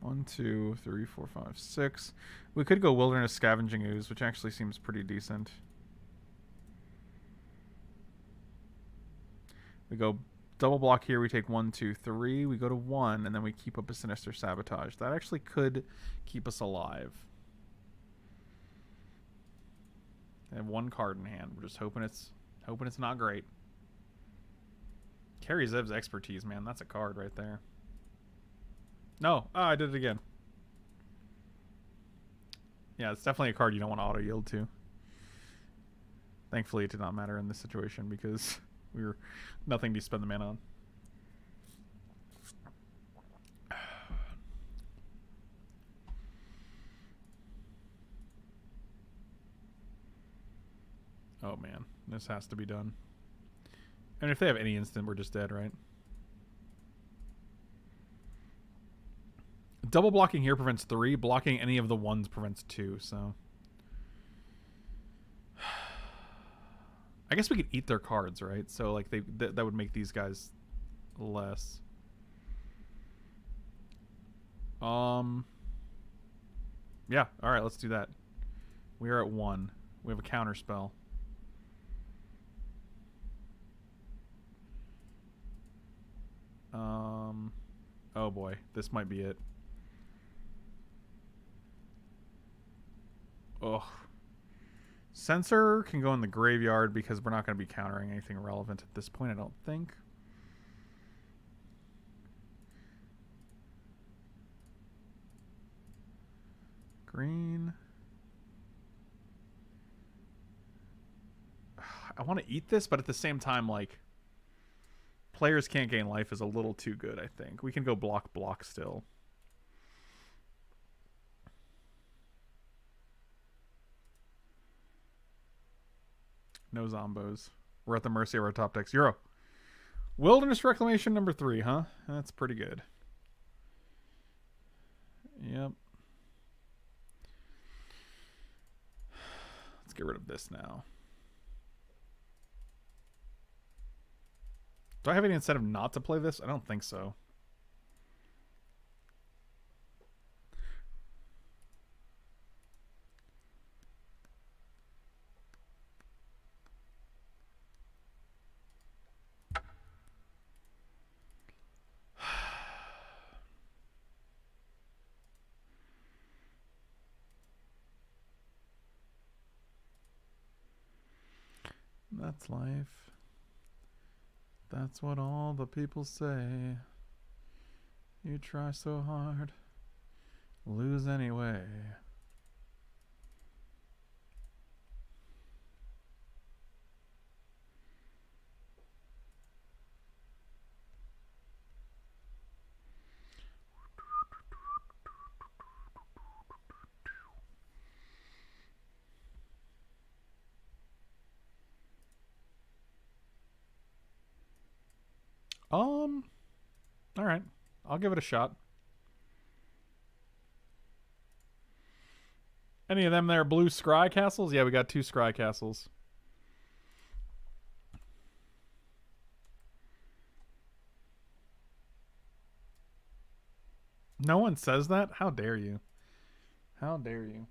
One, two, three, four, five, six. We could go Wilderness Scavenging Ooze, which actually seems pretty decent. We go double block here. We take one, two, three. We go to one, and then we keep up a Sinister Sabotage. That actually could keep us alive. I have one card in hand. We're just hoping it's not great. Carry Zev's Expertise, man. That's a card right there. No. Oh, I did it again. Yeah, it's definitely a card you don't want to auto-yield to. Thankfully, it did not matter in this situation because we were nothing to spend the mana on. Oh, man. This has to be done. And if they have any instant, we're just dead, right? Double blocking here prevents three. Blocking any of the ones prevents two, so... I guess we could eat their cards, right? So, like, that would make these guys less. Yeah, alright, let's do that. We are at one. We have a counter spell. Oh boy, this might be it. Ugh. Censor can go in the graveyard because we're not going to be countering anything relevant at this point, I don't think. Green. I want to eat this, but at the same time, like... Players can't gain life is a little too good, I think. We can go block, block still. No Zombos. We're at the mercy of our top decks. Uro. Wilderness Reclamation number 3, huh? That's pretty good. Yep. Let's get rid of this now. Do I have any incentive not to play this? I don't think so. That's life. That's what all the people say. You try so hard. Lose anyway. All right. I'll give it a shot. Any of them there blue scry castles? Yeah, we got 2 scry castles. No one says that? How dare you? How dare you?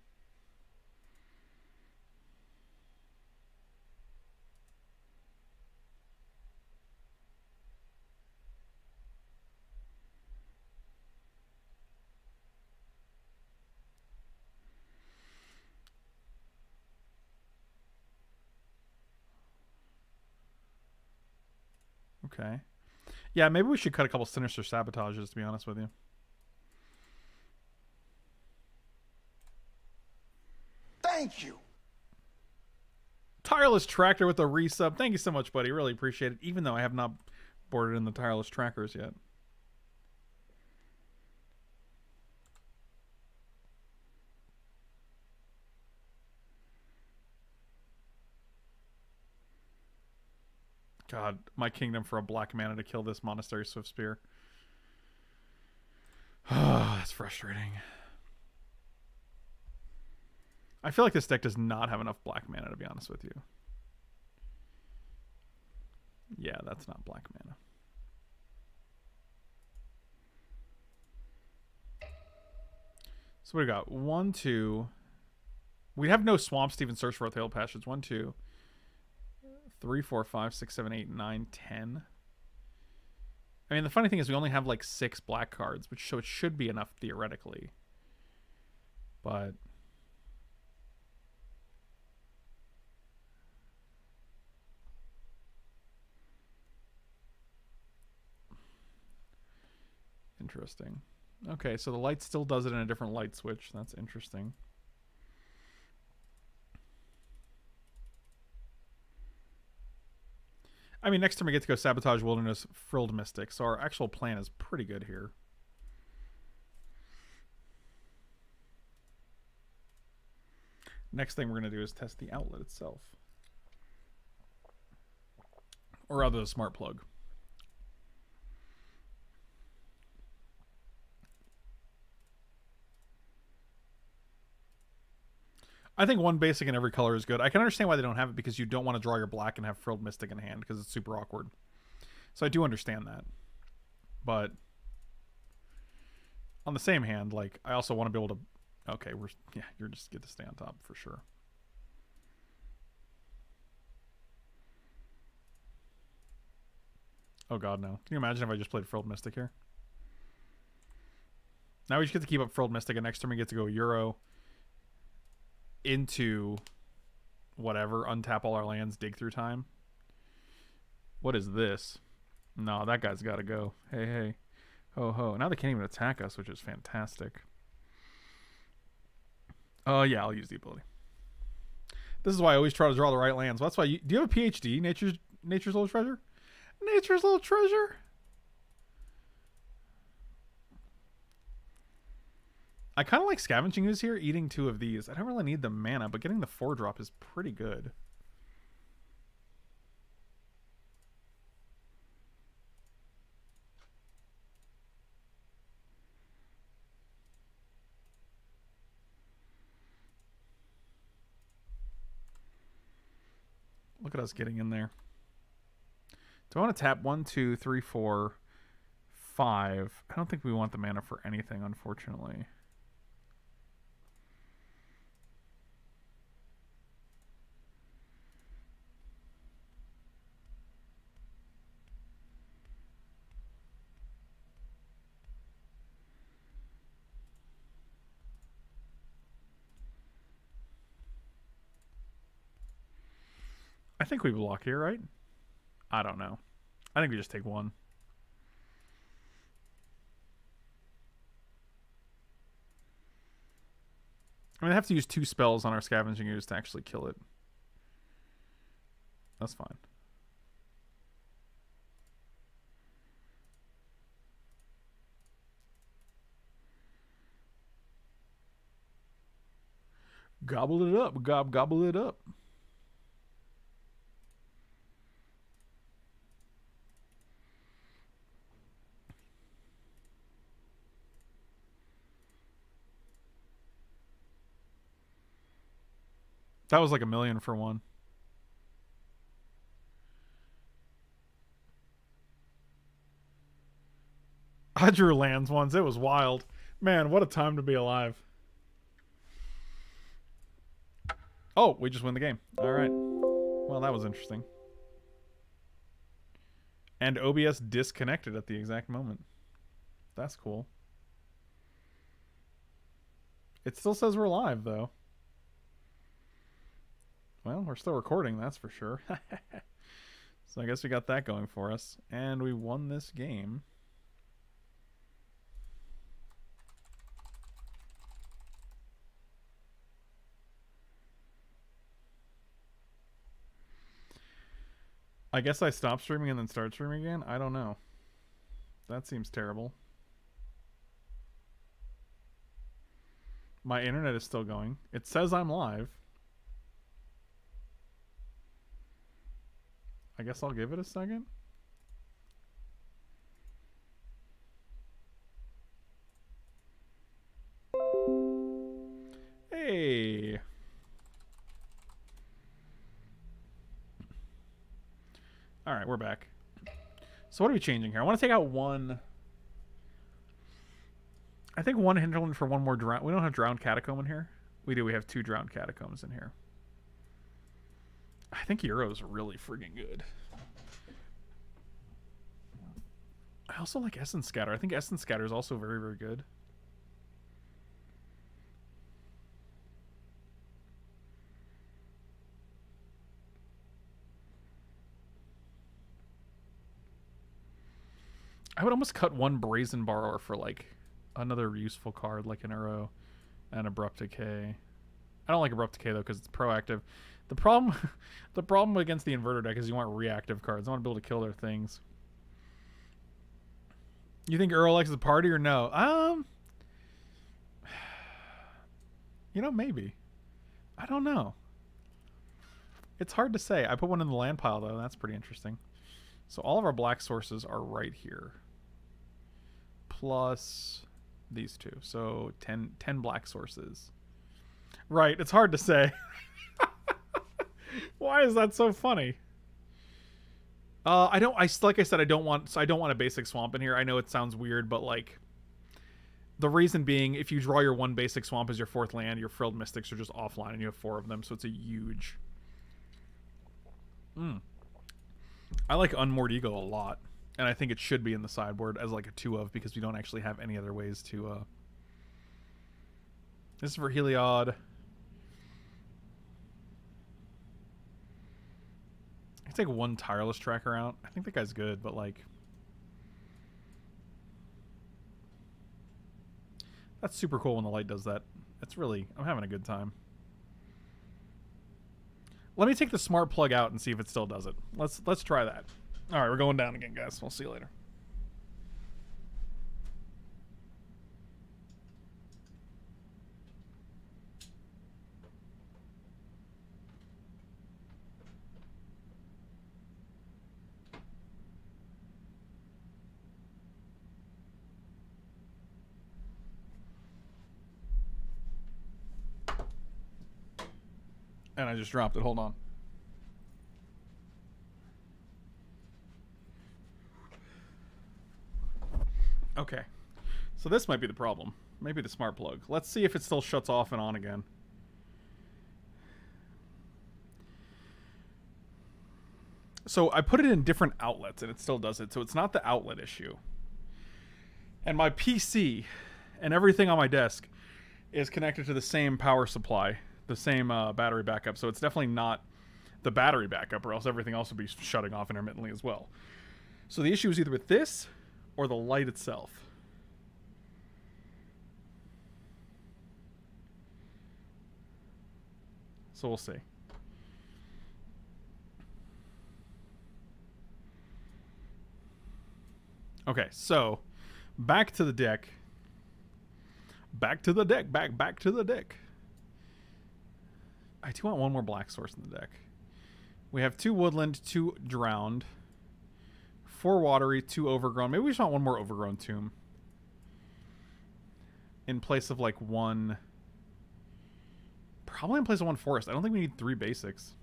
Okay. Yeah, maybe we should cut a couple Sinister Sabotages, to be honest with you. Thank you. Tireless Tracker with a resub. Thank you so much, buddy. Really appreciate it, even though I have not boarded in the Tireless Trackers yet. God, my kingdom for a black mana to kill this Monastery Swift Spear. Oh, that's frustrating. I feel like this deck does not have enough black mana, to be honest with you. Yeah, that's not black mana. So we got 1, 2. We have no swamps to even search for with Hail Passions. 1, 2. 3, 4, 5, 6, 7, 8, 9, 10. I mean, the funny thing is we only have like 6 black cards, which so it should be enough theoretically. But interesting. Okay, so the light still does it in a different light switch. That's interesting. I mean, next time we get to go Sabotage, Wilderness, Frilled Mystic. So our actual plan is pretty good here. Next thing we're going to do is test the outlet itself. Or rather, the smart plug. I think 1 basic in every color is good. I can understand why they don't have it, because you don't want to draw your black and have Frilled Mystic in hand, because it's super awkward. So I do understand that. But on the same hand, like, I also want to be able to... Okay, we're... Yeah, you're just get to stay on top for sure. Oh god, no. Can you imagine if I just played Frilled Mystic here? Now we just get to keep up Frilled Mystic, and next turn we get to go Uro... into whatever, untap all our lands, Dig Through Time. What is this? No, that guy's got to go. Hey, hey. Ho, ho. Now they can't even attack us, which is fantastic. Oh, yeah, I'll use the ability. This is why I always try to draw the right lands. Well, that's why you... Do you have a PhD? Nature's Little Treasure? Nature's Little Treasure? I kind of like Scavenging Ooze here, eating 2 of these. I don't really need the mana, but getting the 4-drop is pretty good. Look at us getting in there. Do I want to tap 1, 2, 3, 4, 5? I don't think we want the mana for anything, unfortunately. I think we block here, right? I don't know. I think we just take 1. I mean, I have to use 2 spells on our Scavenging Ooze to actually kill it. That's fine. Gobble it up. Gobble it up. That was like a million for 1. I drew lands once. It was wild. Man, what a time to be alive. Oh, we just win the game. All right. Well, that was interesting. And OBS disconnected at the exact moment. That's cool. It still says we're live, though. Well, we're still recording, that's for sure. So I guess we got that going for us. And we won this game. I guess I stopped streaming and then started streaming again? I don't know. That seems terrible. My internet is still going. It says I'm live. I guess I'll give it a second. Hey. All right, we're back. So what are we changing here? I want to take out 1. I think one Hinterland for one more Drown. We don't have Drowned Catacomb in here. We do. We have two Drowned Catacombs in here. I think Euro's really friggin' good. I also like Essence Scatter. I think Essence Scatter is also very, very good. I would almost cut one Brazen Borrower for, like, another useful card, like an Uro and Abrupt Decay. I don't like Abrupt Decay, though, because it's proactive. The problem against the Inverter deck is you want reactive cards. I want to be able to kill their things. You think Uro likes the party or no? You know, maybe. I don't know. It's hard to say. I put one in the land pile, though. That's pretty interesting. So all of our black sources are right here. Plus these two. So 10 black sources. Right, it's hard to say. Why is that so funny? I don't want a basic swamp in here. I know it sounds weird, but like the reason being, if you draw your one basic swamp as your fourth land, your Frilled Mystics are just offline, and you have four of them, so it's a huge. I like Unmoored Ego a lot, and I think it should be in the sideboard as like a 2-of because we don't actually have any other ways to. This is for Heliod. I take one Tireless Tracker out. I think that guy's good, but like that's super cool when the light does that. That's really, I'm having a good time. Let me take the smart plug out and see if it still does it. Let's try that. All right, we're going down again, guys. We'll see you later. And I just dropped it. Hold on. Okay. So this might be the problem. Maybe the smart plug. Let's see if it still shuts off and on again. So I put it in different outlets and it still does it. So it's not the outlet issue. And my PC and everything on my desk is connected to the same power supply. The same battery backup, so it's definitely not the battery backup, or else everything else would be shutting off intermittently as well. So the issue is either with this or the light itself. So we'll see. Okay, so back to the deck. Back to the deck. Back to the deck. I do want one more black source in the deck. We have two Woodland, two Drowned, four Watery, two Overgrown. Maybe we just want one more Overgrown Tomb. In place of like one... Probably in place of one Forest. I don't think we need three basics.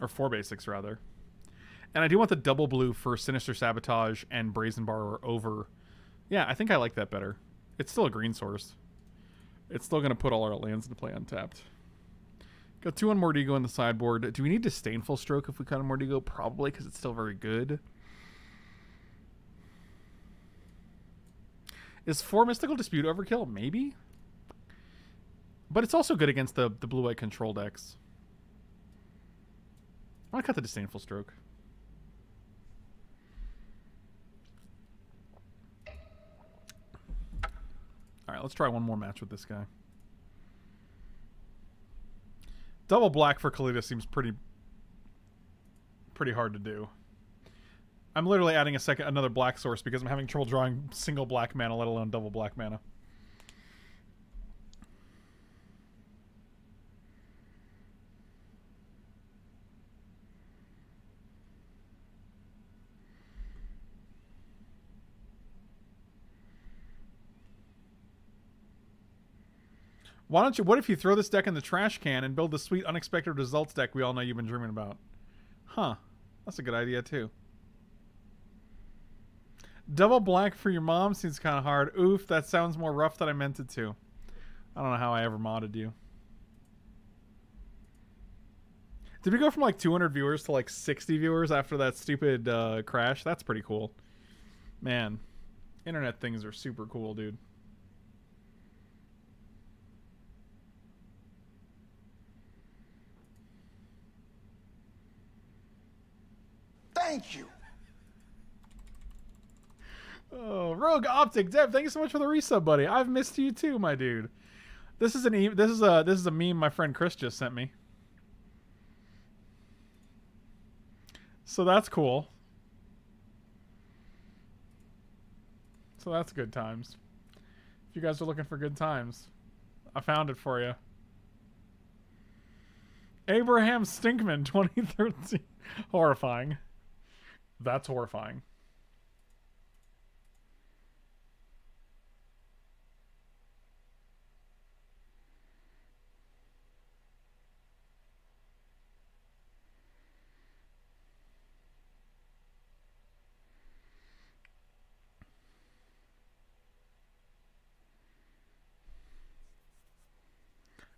Or four basics, rather. And I do want the double blue for Sinister Sabotage and Brazen Borrower over... Yeah, I think I like that better. It's still a green source. It's still going to put all our lands into play untapped. Got two Unmoored Ego in the sideboard. Do we need Disdainful Stroke if we cut Unmoored Ego? Probably, because it's still very good. Is 4 Mystical Dispute overkill? Maybe. But it's also good against the Blue-White Control decks. I'm going to cut the Disdainful Stroke. All right, let's try one more match with this guy. Double black for Kalita seems pretty hard to do. I'm literally adding another black source because I'm having trouble drawing single black mana, let alone double black mana. Why don't you? What if you throw this deck in the trash can and build the sweet unexpected results deck we all know you've been dreaming about? Huh. That's a good idea, too. Double black for your mom seems kind of hard. Oof, that sounds more rough than I meant it to. I don't know how I ever modded you. Did we go from like 200 viewers to like 60 viewers after that stupid crash? That's pretty cool. Man, internet things are super cool, dude. Thank you. Oh, Rogue Optic Dev, thank you so much for the resub, buddy. I've missed you too, my dude. This is a meme my friend Chris just sent me. So that's cool. So that's good times. If you guys are looking for good times, I found it for you. Abraham Stinkman 2013. Horrifying. That's horrifying.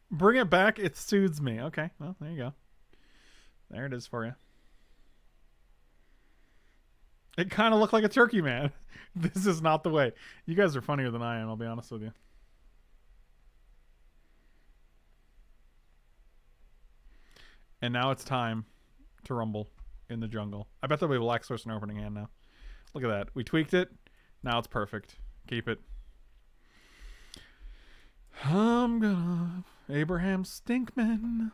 Bring it back, it soothes me. Okay, well, there you go. There it is for you. It kind of looked like a turkey, man. This is not the way. You guys are funnier than I am, I'll be honest with you. And now it's time to rumble in the jungle. I bet there'll be a black source in opening hand now. Look at that. We tweaked it. Now it's perfect. Keep it. I'm gonna... Abraham Stinkman.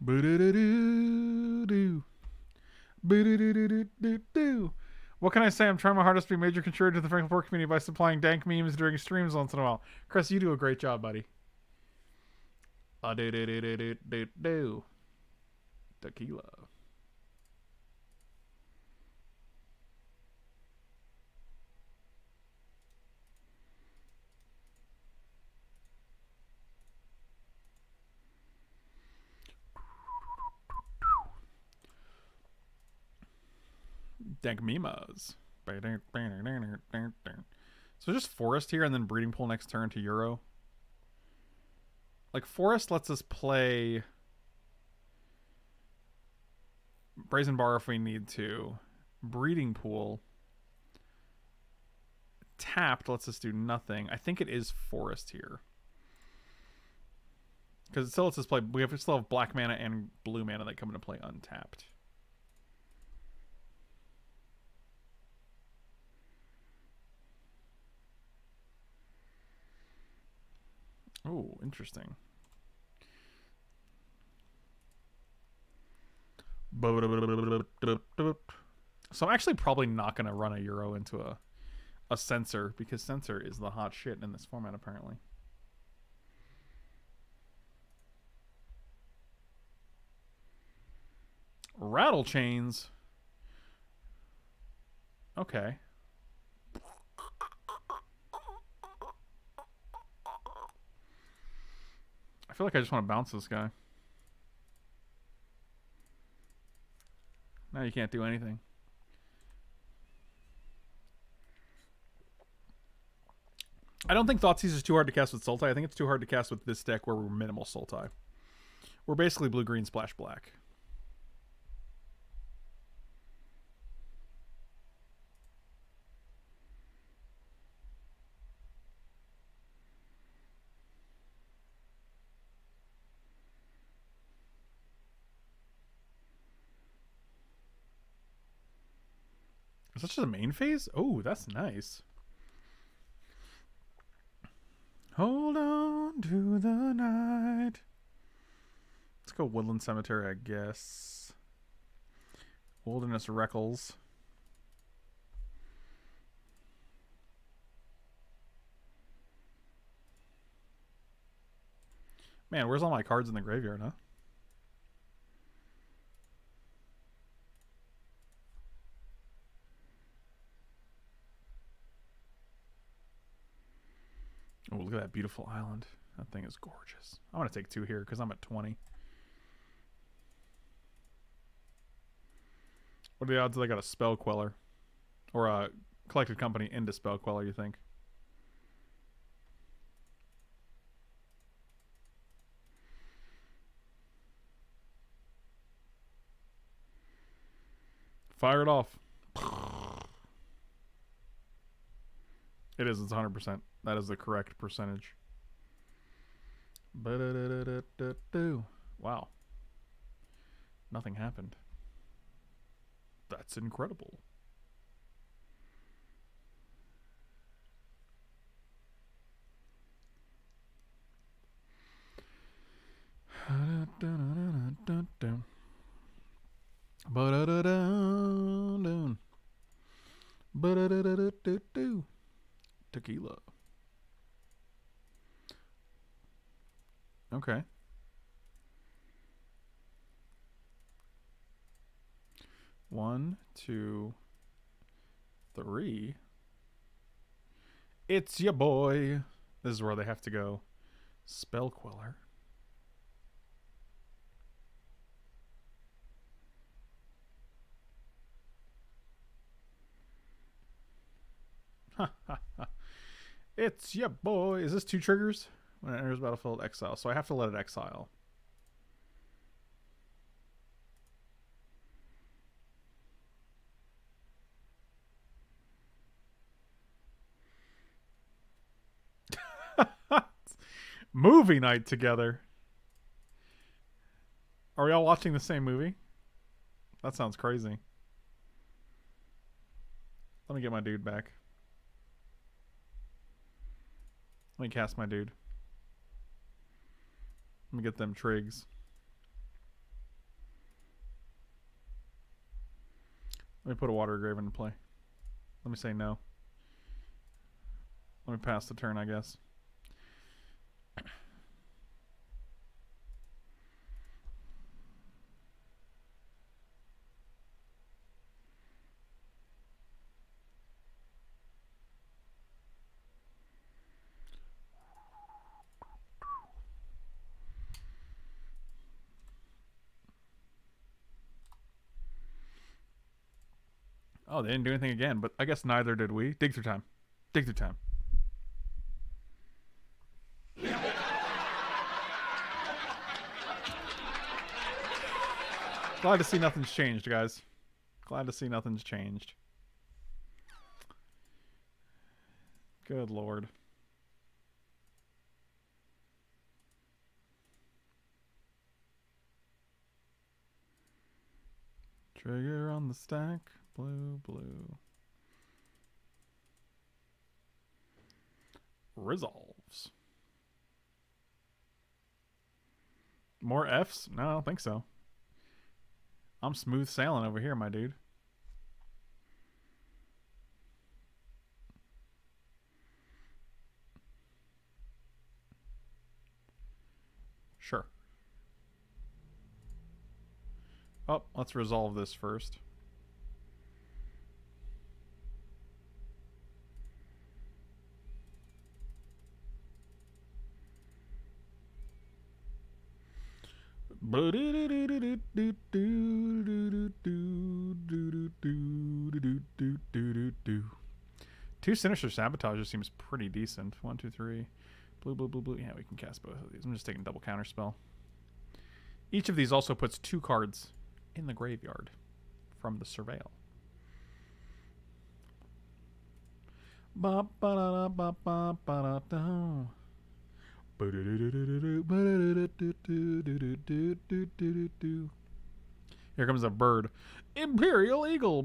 Boo-doo-doo-doo-doo. Boo-doo-doo-doo-doo-doo. What can I say? I'm trying my hardest to be a major contributor to the Franklin Port community by supplying dank memes during streams once in a while. Chris, you do a great job, buddy. Do-do-do-do-do-do-do. Tequila. Dank memes. So just Forest here and then Breeding Pool next turn to Uro. Like Forest lets us play Brazen Borrower if we need to. Breeding Pool tapped lets us do nothing. I think it is Forest here because it still lets us play. We still have black mana and blue mana that come into play untapped. Oh, interesting. So I'm actually probably not going to run a Uro into a Censor, because Censor is the hot shit in this format, apparently. Rattle Chains? Okay. I feel like I just want to bounce this guy. Now you can't do anything. I don't think Thoughtseize is too hard to cast with Sultai. I think it's too hard to cast with this deck where we're minimal Sultai. We're basically blue-green splash black. Is that just a main phase? Oh, that's nice. Hold on to the night. Let's go Woodland Cemetery, I guess. Wilderness Reclamation. Man, where's all my cards in the graveyard, huh? Oh, look at that beautiful island. That thing is gorgeous. I'm going to take two here because I'm at 20. What are the odds that I got a Spell Queller? Or a Collected Company into Spell Queller, you think? Fire it off. It is. It's 100%. That is the correct percentage. Wow. Nothing happened. That's incredible. Tequila. Okay. One, two, three. It's your boy. This is where they have to go. Spell Queller. Ha ha ha. It's your boy. Is this two triggers? When it enters battlefield, exile. So I have to let it exile. Movie night together. Are we all watching the same movie? That sounds crazy. Let me get my dude back. Let me cast my dude. Let me get them trigs. Let me put a Water Graven in play. Let me say no. Let me pass the turn, I guess. Oh, they didn't do anything again, but I guess neither did we. Dig through time. Dig through time. Glad to see nothing's changed, guys. Glad to see nothing's changed. Good Lord. Trigger on the stack. Blue, blue. Resolves. More Fs? No, I don't think so. I'm smooth sailing over here, my dude. Sure. Oh, let's resolve this first. Two Sinister Sabotages seems pretty decent. One, two, three. Blue, blue, blue, blue. Yeah, we can cast both of these. I'm just taking double counterspell. Each of these also puts two cards in the graveyard from the Surveil. Ba ba da ba ba ba da. Here comes a bird. Imperial Eagle.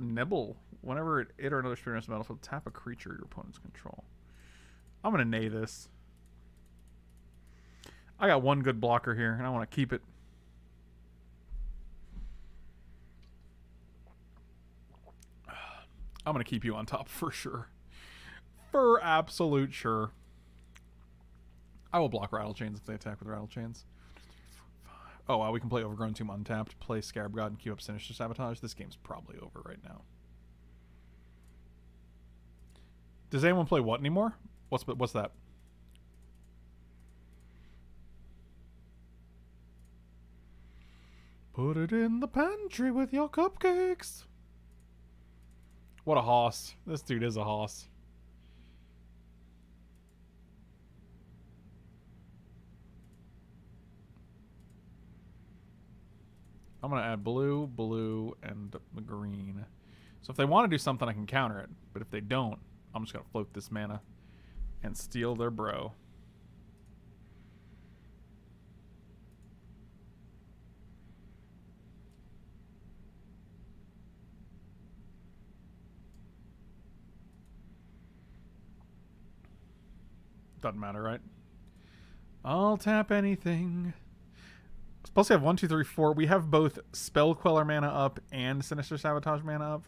Nibble. Whenever it or another spirit enters the battlefield, tap a creature your opponent's control. I'm going to nay this. I got one good blocker here, and I want to keep it. I'm going to keep you on top for sure. For absolute sure. I will block Rattle Chains if they attack with Rattle Chains. Oh, wow, we can play Overgrown Tomb untapped, play Scarab God, and queue up Sinister Sabotage. This game's probably over right now. Does anyone play what anymore? What's that? Put it in the pantry with your cupcakes. What a hoss. This dude is a hoss. I'm going to add blue, blue, and green. So if they want to do something, I can counter it. But if they don't, I'm just going to float this mana and steal their bro. Doesn't matter, right? I'll tap anything. Plus we have 1, 2, 3, 4. We have both Spell Queller mana up and Sinister Sabotage mana up.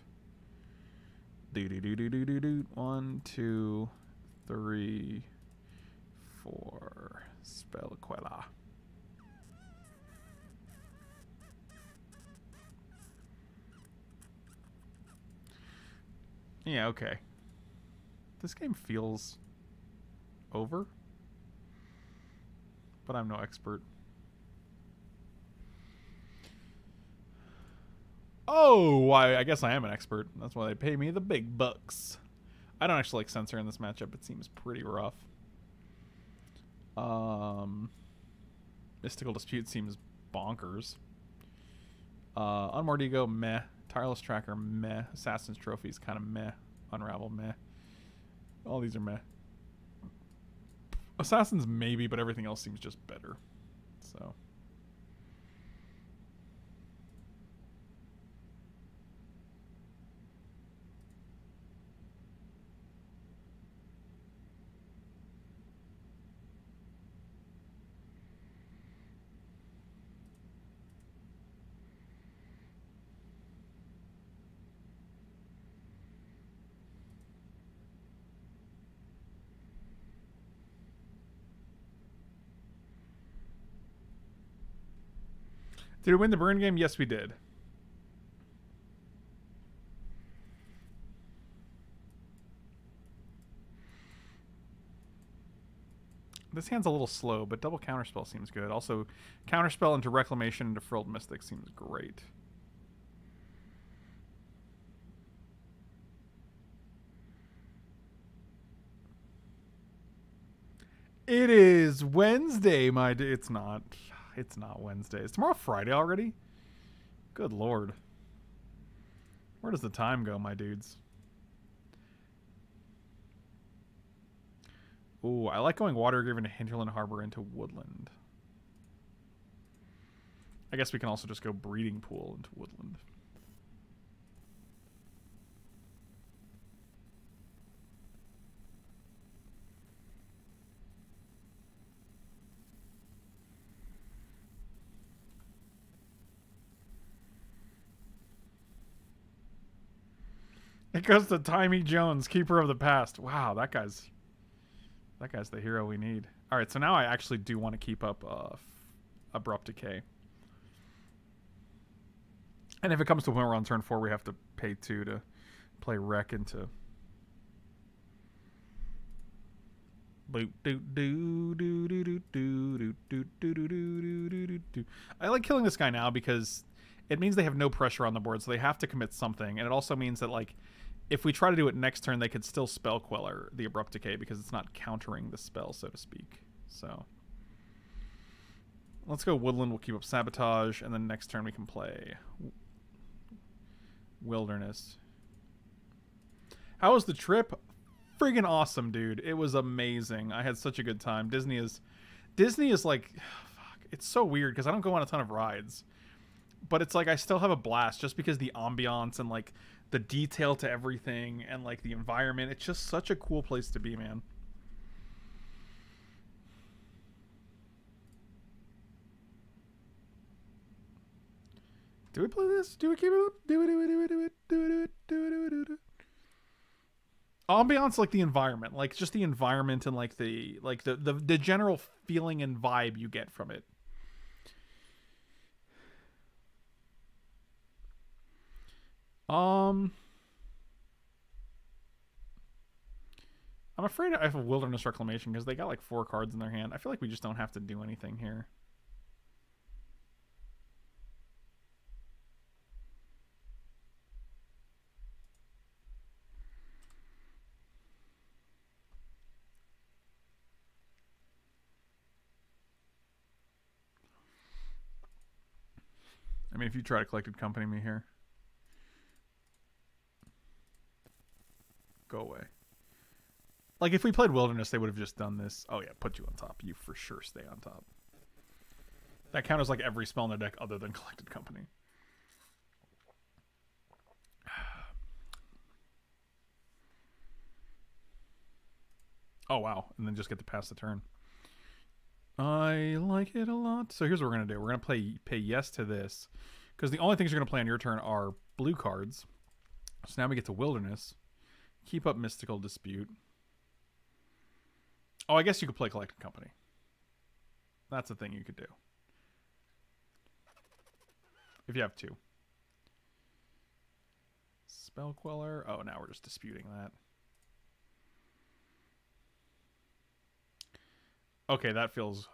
Do-do-do-do-do-do-do. 1, 2, 3, 4. Spell Queller. Yeah, okay. This game feels over. But I'm no expert. Oh, I guess I am an expert. That's why they pay me the big bucks. I don't actually like Censor in this matchup. It seems pretty rough. Mystical Dispute seems bonkers. Unmoored Ego, meh. Tireless Tracker, meh. Assassin's Trophy is kind of meh. Unravel, meh. All these are meh. Assassins maybe, but everything else seems just better. So... Did we win the burn game? Yes, we did. This hand's a little slow, but double counterspell seems good. Also, counterspell into Reclamation into Frilled Mystic seems great. It is Wednesday, my dear. It's not. It's not Wednesday. Is tomorrow Friday already? Good lord. Where does the time go, my dudes? Ooh, I like going Waterhaven to Hinterland Harbor into Woodland. I guess we can also just go Breeding Pool into Woodland. It goes to Timmy Jones, Keeper of the Past. Wow, that guy's the hero we need. All right, so now I actually do want to keep up Abrupt Decay. And if it comes to when we're on turn 4, we have to pay 2 to play Wreck into. I like killing this guy now because it means they have no pressure on the board, so they have to commit something, and it also means that like, if we try to do it next turn, they could still Spell Queller the Abrupt Decay because it's not countering the spell, so to speak. So let's go Woodland. We'll keep up Sabotage, and then next turn we can play Wilderness. How was the trip? Friggin' awesome, dude! It was amazing. I had such a good time. Disney is like, fuck. It's so weird because I don't go on a ton of rides, but it's like I still have a blast just because the ambiance and like the detail to everything and like the environment. It's just such a cool place to be, man. Do we play this? Do we keep it up? Do it. Ambiance, like the environment, like just the environment and like the general feeling and vibe you get from it. I'm I'm afraid I have a Wilderness Reclamation because they got like 4 cards in their hand. I feel like we just don't have to do anything here. I mean, if you try to Collected Company me here. Go away. Like, if we played Wilderness, they would have just done this. Oh, yeah, put you on top. You for sure stay on top. That counters, like, every spell in their deck other than Collected Company. Oh, wow. And then just get to pass the turn. I like it a lot. So here's what we're going to do. We're going to pay yes to this. Because the only things you're going to play on your turn are blue cards. So now we get to Wilderness. Keep up Mystical Dispute. Oh, I guess you could play Collected Company. That's a thing you could do. If you have 2. Spell Queller. Oh, now we're just disputing that. Okay, that feels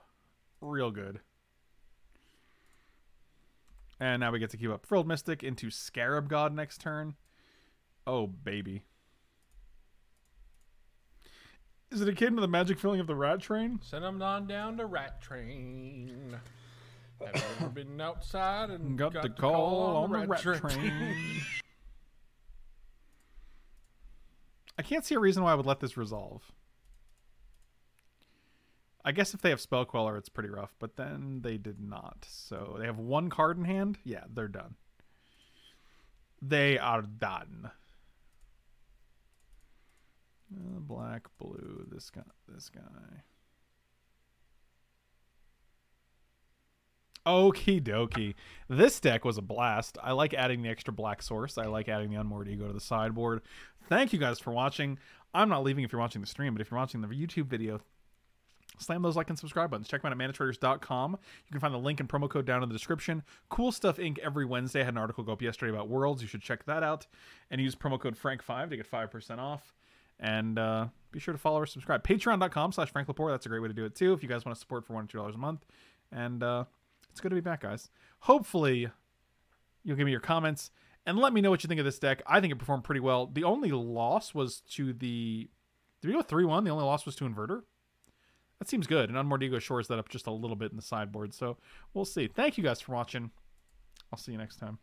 real good. And now we get to keep up Frilled Mystic into Scarab God next turn. Oh, baby. Is it akin to the magic feeling of the Rat Train? Send them on down to Rat Train. Have ever been outside and got the call on the Rat Train. I can't see a reason why I would let this resolve. I guess if they have Spell Queller, it's pretty rough, but then they did not. So they have 1 card in hand. Yeah, they're done. They are done. Black, blue, this guy, this guy. Okie dokie. This deck was a blast. I like adding the extra black source. I like adding the Unmoored Ego to the sideboard. Thank you guys for watching. I'm not leaving if you're watching the stream, but if you're watching the YouTube video, slam those like and subscribe buttons. Check them out at Manatraders.com. You can find the link and promo code down in the description. Cool Stuff Inc. every Wednesday. I had an article go up yesterday about worlds. You should check that out. And use promo code FRANK5 to get 5% off. And be sure to follow or subscribe. Patreon.com/FrankLaporte. That's a great way to do it, too, if you guys want to support for $1 or $2 a month. And it's good to be back, guys. Hopefully, you'll give me your comments. And let me know what you think of this deck. I think it performed pretty well. The only loss was to the... Did we go 3-1? The only loss was to Inverter? That seems good, and Unmoored Ego shores that up just a little bit in the sideboard, so we'll see. Thank you guys for watching. I'll see you next time.